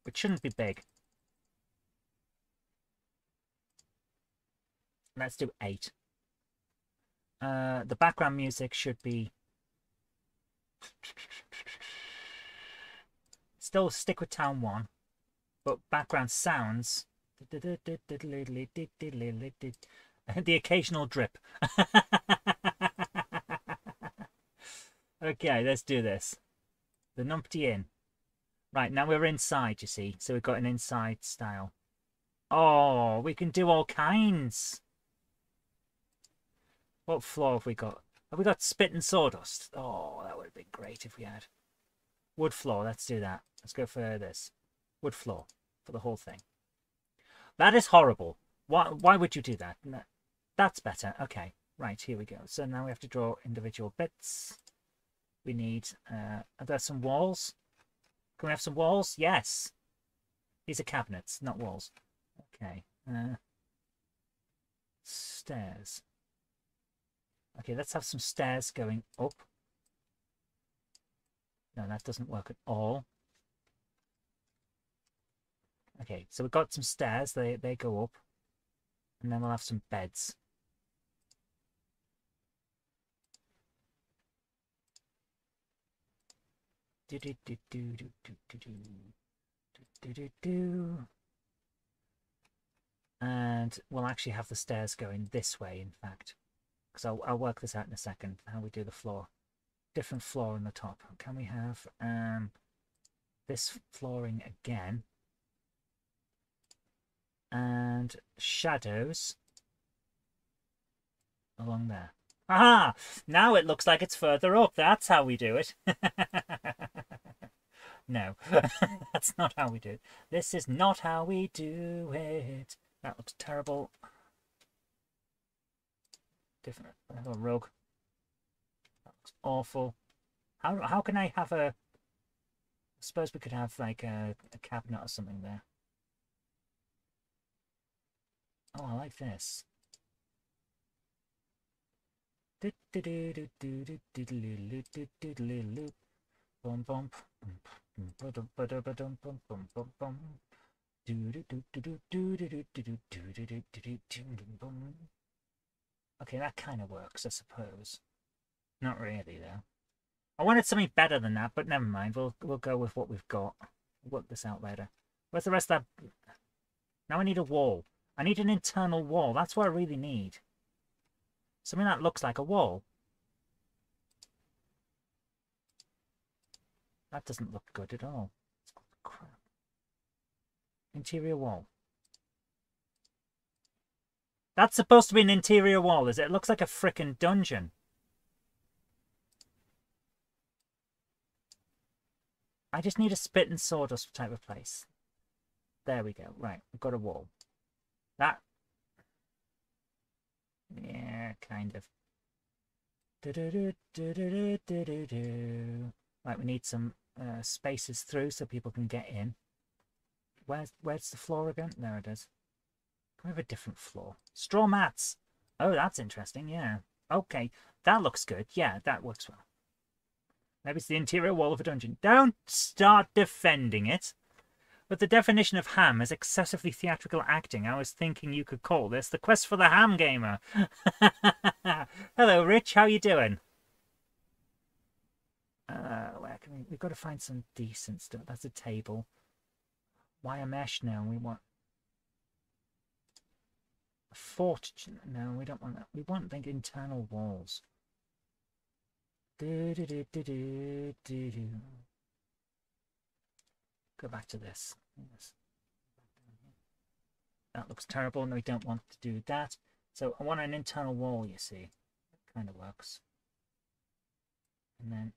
which shouldn't be big. Let's do eight. Uh, the background music should be... Still stick with town one, but background sounds. The occasional drip. Okay, let's do this. The numpty in. Right, now we're inside, you see. So we've got an inside style. Oh, we can do all kinds. What floor have we got? Have we got spit and sawdust? Oh, that would have been great if we had. Wood floor, let's do that. Let's go for this. Wood floor for the whole thing. That is horrible. Why, why would you do that? No, that's better. Okay, right, here we go. So now we have to draw individual bits. We need, uh, are there some walls? Can we have some walls? Yes. These are cabinets, not walls. Okay. Uh, stairs. Okay, let's have some stairs going up. No, that doesn't work at all. Okay, so we've got some stairs. They, they go up. And then we'll have some beds. Do do do do do do do do do do. And we'll actually have the stairs going this way, in fact. Because I'll, I'll work this out in a second, how we do the floor. Different floor on the top. Can we have um, this flooring again? And shadows along there. Aha! Now it looks like it's further up. That's how we do it. No, that's not how we do it. This is not how we do it. That looks terrible. Different. I have a rug. That looks awful. How how can I have a... I suppose we could have like a, a cabinet or something there. Oh, I like this. Okay, that kind of works, I suppose. Not really, though. I wanted something better than that, but never mind. We'll we'll go with what we've got. We'll work this out later. Where's the rest of that? Now I need a wall. I need an internal wall. That's what I really need. Something that looks like a wall. That doesn't look good at all. Crap. Interior wall. That's supposed to be an interior wall, is it? It looks like a frickin' dungeon. I just need a spit and sawdust type of place. There we go. Right, we've got a wall. That. Yeah, kind of. Do do do do do do do do. Right, we need some uh, spaces through so people can get in. Where's where's the floor again? There it is. Can we have a different floor? Straw mats. Oh, that's interesting. Yeah. Okay, that looks good. Yeah, that works well. Maybe it's the interior wall of a dungeon. Don't start defending it. But the definition of ham is excessively theatrical acting. I was thinking you could call this the quest for the ham gamer. Hello, Rich. How you doing? Uh, where can we... We've got to find some decent stuff. That's a table. Wire mesh now. We want a fort. No, we don't want that. We want, I think, internal walls. Do, do, do, do, do, do, do. Go back to this. Yes. That looks terrible. No, we don't want to do that. So I want an internal wall, you see. That kind of works. And then,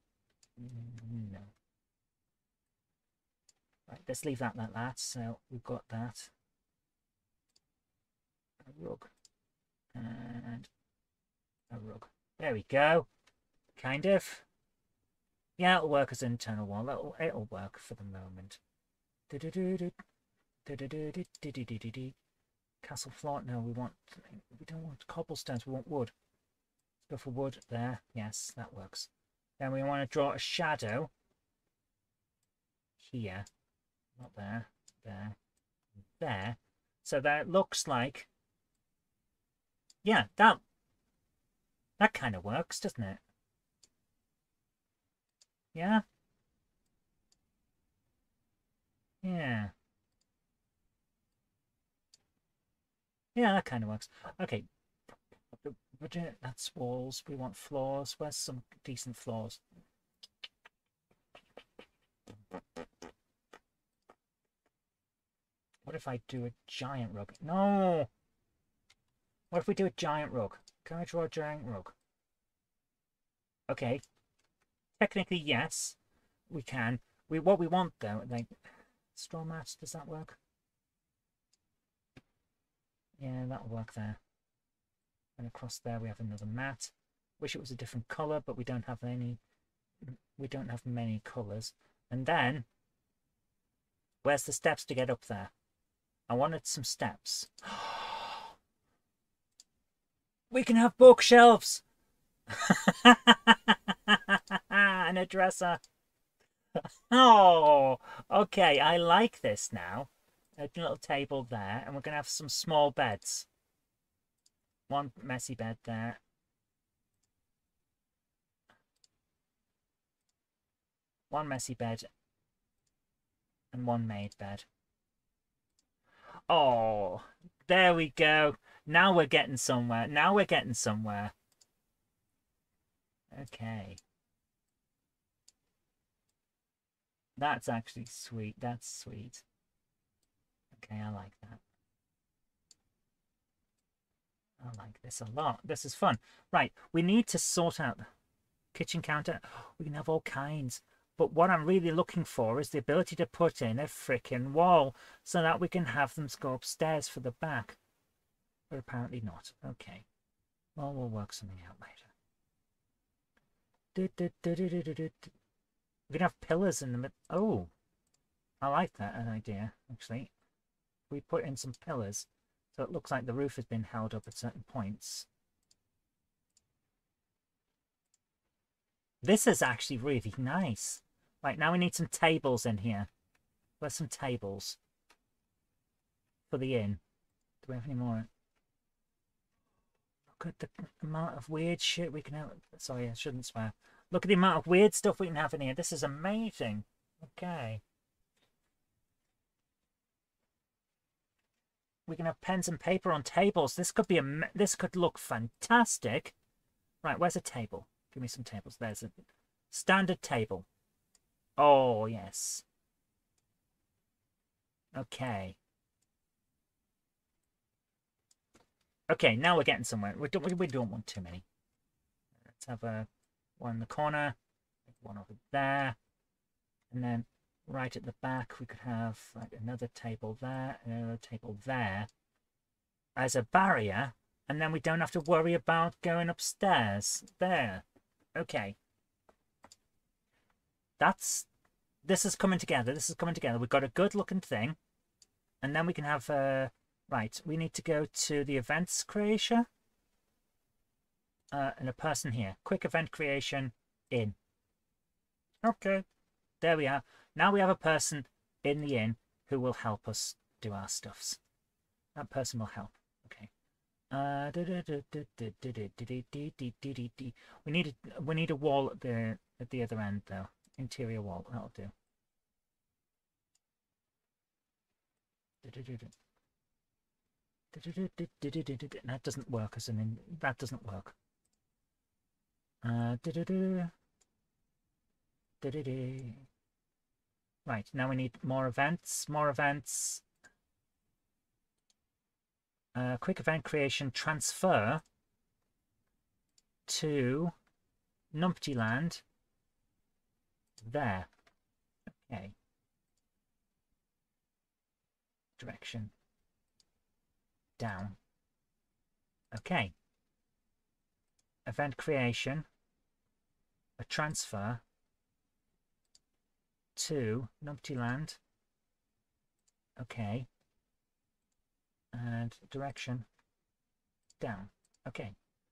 no. Right, let's leave that like that. So we've got that. A rug. And a rug. There we go. Kind of. Yeah, it'll work as an internal wall. It'll, it'll work for the moment. Castle floor. No, we want. We don't want cobblestones. We want wood. Let's go for wood there. Yes, that works. Then we want to draw a shadow. Here, not there. There. There. So that it looks like. Yeah, that. That kind of works, doesn't it? Yeah? Yeah. Yeah, that kind of works. Okay. That's walls. We want floors. Where's some decent floors? What if I do a giant rug? No! What if we do a giant rug? Can I draw a giant rug? Okay. Technically, yes, we can. We what we want though, like straw mats. Does that work? Yeah, that'll work there. And across there, we have another mat. Wish it was a different color, but we don't have any. We don't have many colors. And then, where's the steps to get up there? I wanted some steps. We can have bookshelves. And a dresser. Oh, okay. I like this now. A little table there, and we're gonna have some small beds. One messy bed there. One messy bed. And one made bed. Oh, there we go. Now we're getting somewhere. Now we're getting somewhere. Okay. That's actually sweet. That's sweet. Okay, I like that. I like this a lot. This is fun. Right, we need to sort out the kitchen counter. We can have all kinds. But what I'm really looking for is the ability to put in a frickin' wall so that we can have them go upstairs for the back. But apparently not. Okay. Well, we'll work something out later. Do, do, do, do, do, do, do. We can have pillars in the middle. Oh, I like that an idea, actually. We put in some pillars, so it looks like the roof has been held up at certain points. This is actually really nice. Right, now we need some tables in here. Where's some tables? For the inn. Do we have any more? Look at the amount of weird shit we can have. Sorry, I shouldn't swear. Look at the amount of weird stuff we can have in here. This is amazing. Okay. We can have pens and paper on tables. This could be a. This could look fantastic. Right, where's a table? Give me some tables. There's a standard table. Oh, yes. Okay. Okay, now we're getting somewhere. We don't, we don't want too many. Let's have a one in the corner, one over there, and then right at the back we could have like another table there, another table there, as a barrier, and then we don't have to worry about going upstairs. There. Okay. That's... This is coming together. This is coming together. We've got a good-looking thing, and then we can have... Uh, right, we need to go to the events creator, uh, and a person here. Quick event creation in. Okay, there we are. Now we have a person in the inn who will help us do our stuffs. That person will help. Okay. Uh, we need a we need a wall at the at the other end though. Interior wall, that'll do. That doesn't work as an in, that doesn't work. Uh, right, now we need more events, more events. Uh, quick event creation transfer to Numpty Land. There. Okay. Direction. Down. Okay. Event creation. A transfer to Numpty Land. Okay. And direction down. Okay,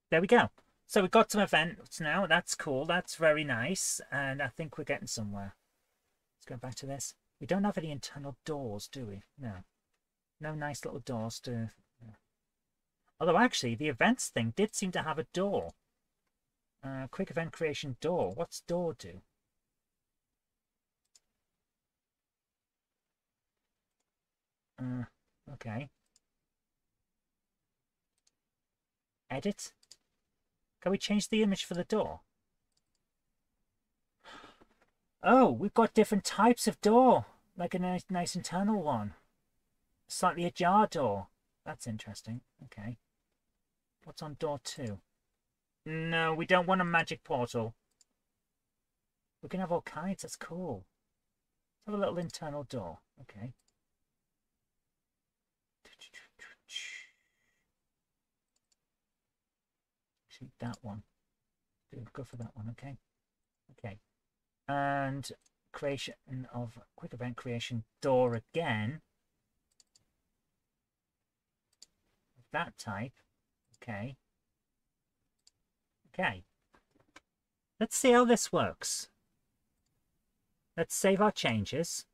there we go. So we've got some events now. That's cool. That's very nice. And I think we're getting somewhere. Let's go back to this. We don't have any internal doors, do we? No. No nice little doors to... No. Although, actually, the events thing did seem to have a door. Uh, quick event creation door. What's door do? Uh, okay. Edit. Can we change the image for the door? Oh, we've got different types of door. Like a nice, nice internal one. Slightly ajar door. That's interesting. Okay. What's on door two? No, we don't want a magic portal. We can have all kinds. That's cool. Let's have a little internal door. Okay. That one. Go for that one. Okay. Okay. And creation of quick event creation door again. That type. Okay. Okay. Let's see how this works. Let's save our changes.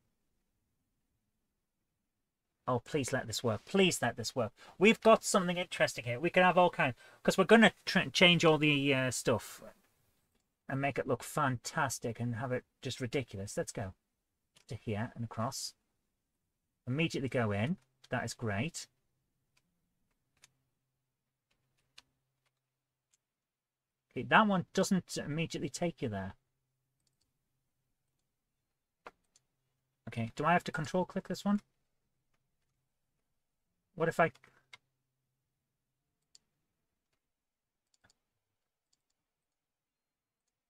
Oh, please let this work. Please let this work. We've got something interesting here. We can have all kinds. Because we're going to change all the uh, stuff and make it look fantastic and have it just ridiculous. Let's go to here and across. Immediately go in. That is great. Okay, that one doesn't immediately take you there. Okay, do I have to control click this one? What if I...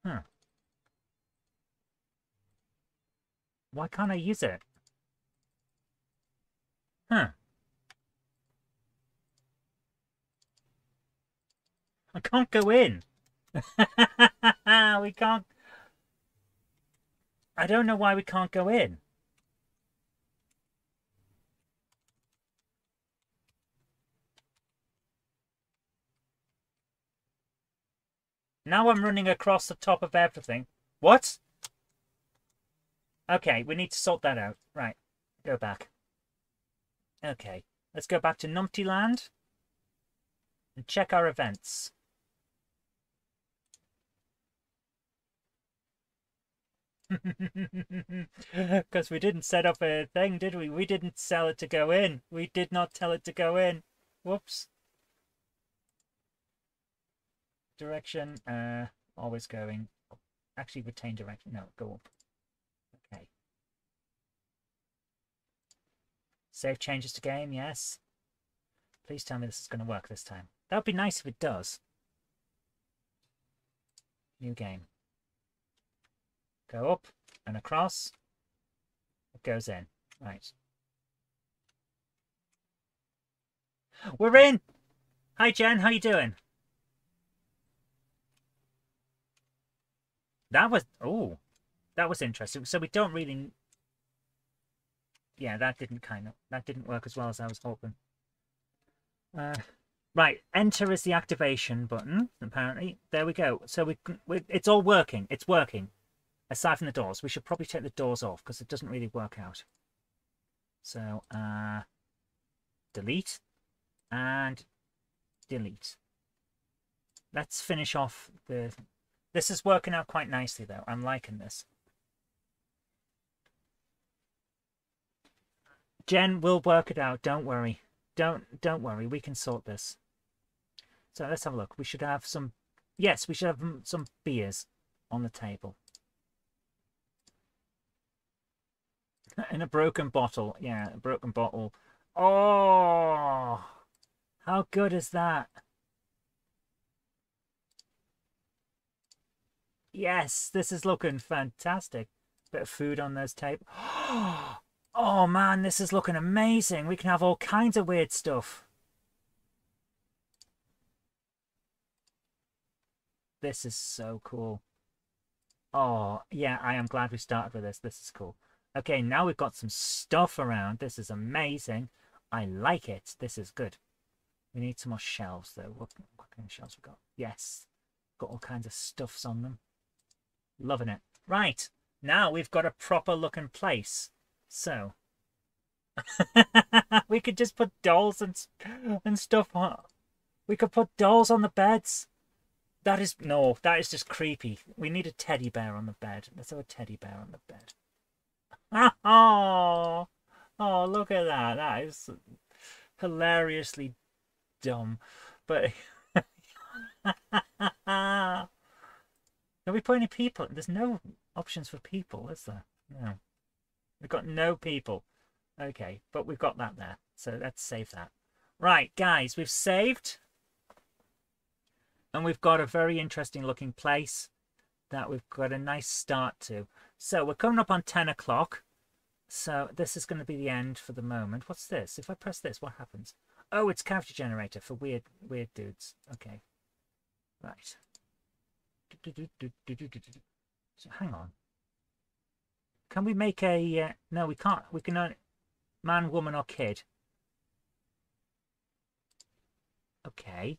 Huh. Why can't I use it? Huh. I can't go in. We can't... I don't know why we can't go in. Now I'm running across the top of everything. What? Okay, we need to sort that out. Right, go back. Okay, let's go back to Numpty Land and check our events. Because we didn't set up a thing, did we? We didn't sell it to go in. We did not tell it to go in. Whoops. Direction, uh, always going. Actually, retain direction. No, go up. Save changes to game, yes. Please tell me this is going to work this time. That would be nice if it does. New game. Go up and across. It goes in. Right. We're in! Hi Jen, how you doing? That was... Oh, that was interesting. So we don't really... Yeah, that didn't kind of... That didn't work as well as I was hoping. Uh, right, enter is the activation button, apparently. There we go. So we, we it's all working. It's working. Aside from the doors. We should probably take the doors off because it doesn't really work out. So, uh, delete and delete. Let's finish off the... This is working out quite nicely, though. I'm liking this. Jen, we'll work it out. Don't worry. Don't don't worry. We can sort this. So let's have a look. We should have some... Yes, we should have some beers on the table. In a broken bottle. Yeah, a broken bottle. Oh! How good is that? Yes, this is looking fantastic. Bit of food on those tables. Oh man, this is looking amazing. We can have all kinds of weird stuff. This is so cool. Oh, yeah, I am glad we started with this. This is cool. Okay, now we've got some stuff around. This is amazing. I like it. This is good. We need some more shelves, though. What, what kind of shelves we got? Yes, got all kinds of stuffs on them. Loving it. Right, now we've got a proper looking place. So we could just put dolls and and stuff on. We could put dolls on the beds. That is no, that is just creepy. We need a teddy bear on the bed. Let's have a teddy bear on the bed. Oh, oh, look at that. That is hilariously dumb. But can we put any people? There's no options for people, is there? No. We've got no people. Okay, but we've got that there. So let's save that. Right, guys, we've saved. And we've got a very interesting looking place that we've got a nice start to. So we're coming up on ten o'clock. So this is going to be the end for the moment. What's this? If I press this, what happens? Oh, it's character generator for weird, weird dudes. Okay. Right. So hang on. Can we make a... Uh, no, we can't. We can only... Man, woman or kid. Okay.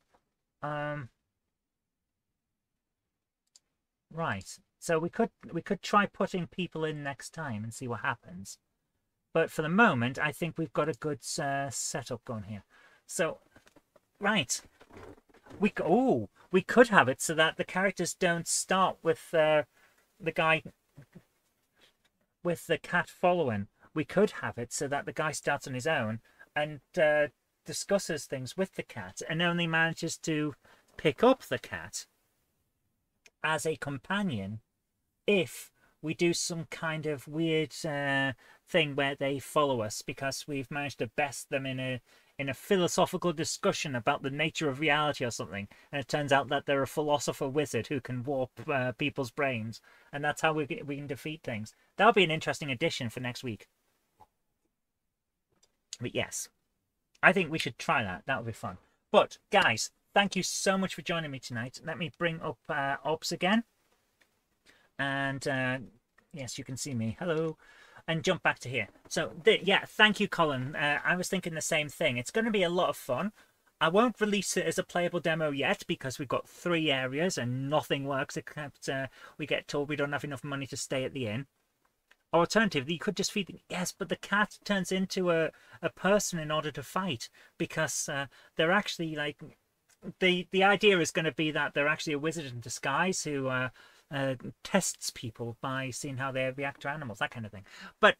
Um. Right. So we could we could try putting people in next time and see what happens. But for the moment, I think we've got a good uh, setup going here. So, right. We oh, we could have it so that the characters don't start with uh, the guy... with the cat following. We could have it so that the guy starts on his own and uh, discusses things with the cat and only manages to pick up the cat as a companion if we do some kind of weird uh, thing where they follow us because we've managed to best them in a in a philosophical discussion about the nature of reality or something, and it turns out that they're a philosopher wizard who can warp uh, people's brains, and that's how we get, we can defeat things. That'll be an interesting addition for next week. But yes, I think we should try that. That would be fun. But guys, thank you so much for joining me tonight. Let me bring up uh, O B S again, and uh, yes, you can see me. Hello. And jump back to here. So, th yeah, thank you, Colin. Uh, I was thinking the same thing. It's going to be a lot of fun. I won't release it as a playable demo yet because we've got three areas and nothing works except uh, we get told we don't have enough money to stay at the inn. Or alternatively, you could just feed them. Yes, but the cat turns into a, a person in order to fight because uh, they're actually like... The, the idea is going to be that they're actually a wizard in disguise who... Uh, Uh, tests people by seeing how they react to animals, that kind of thing. But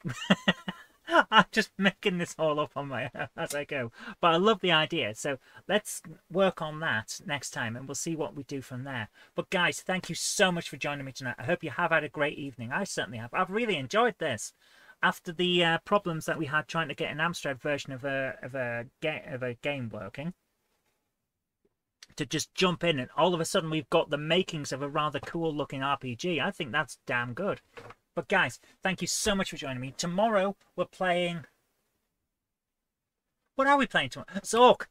I'm just making this all up on my as I go. But I love the idea, so let's work on that next time and we'll see what we do from there. But guys, thank you so much for joining me tonight. I hope you have had a great evening. I certainly have. I've really enjoyed this. after the uh, problems that we had trying to get an Amstrad version of a of a game of a game working, to just jump in and all of a sudden we've got the makings of a rather cool looking R P G. I think that's damn good. But guys, thank you so much for joining me. Tomorrow we're playing... What are we playing tomorrow? Zork!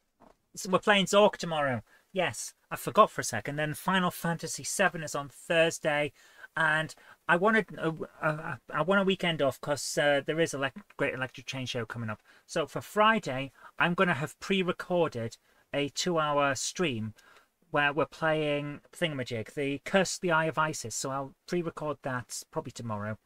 So we're playing Zork tomorrow. Yes, I forgot for a second. Then Final Fantasy seven is on Thursday. And I wanted, uh, uh, I want a weekend off because uh, there is a le Great Electric Chain Show coming up. So for Friday, I'm going to have pre-recorded a two-hour stream where we're playing Thingamajig, the Curse the Eye of Isis. So I'll pre-record that probably tomorrow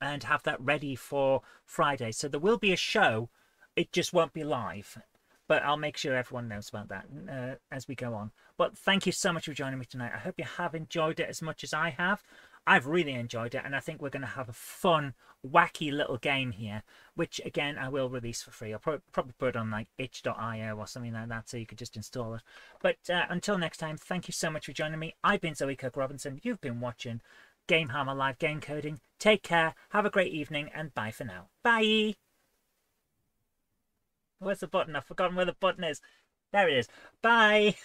and have that ready for Friday. So there will be a show, it just won't be live. But I'll make sure everyone knows about that uh, as we go on. But thank you so much for joining me tonight. I hope you have enjoyed it as much as I have. I've really enjoyed it, and I think we're going to have a fun, wacky little game here, which, again, I will release for free. I'll pro probably put it on, like, itch dot i o or something like that, so you could just install it. But uh, until next time, thank you so much for joining me. I've been Zoe Kirk-Robinson. You've been watching Game Hammer Live Game Coding. Take care, have a great evening, and bye for now. Bye! Where's the button? I've forgotten where the button is. There it is. Bye!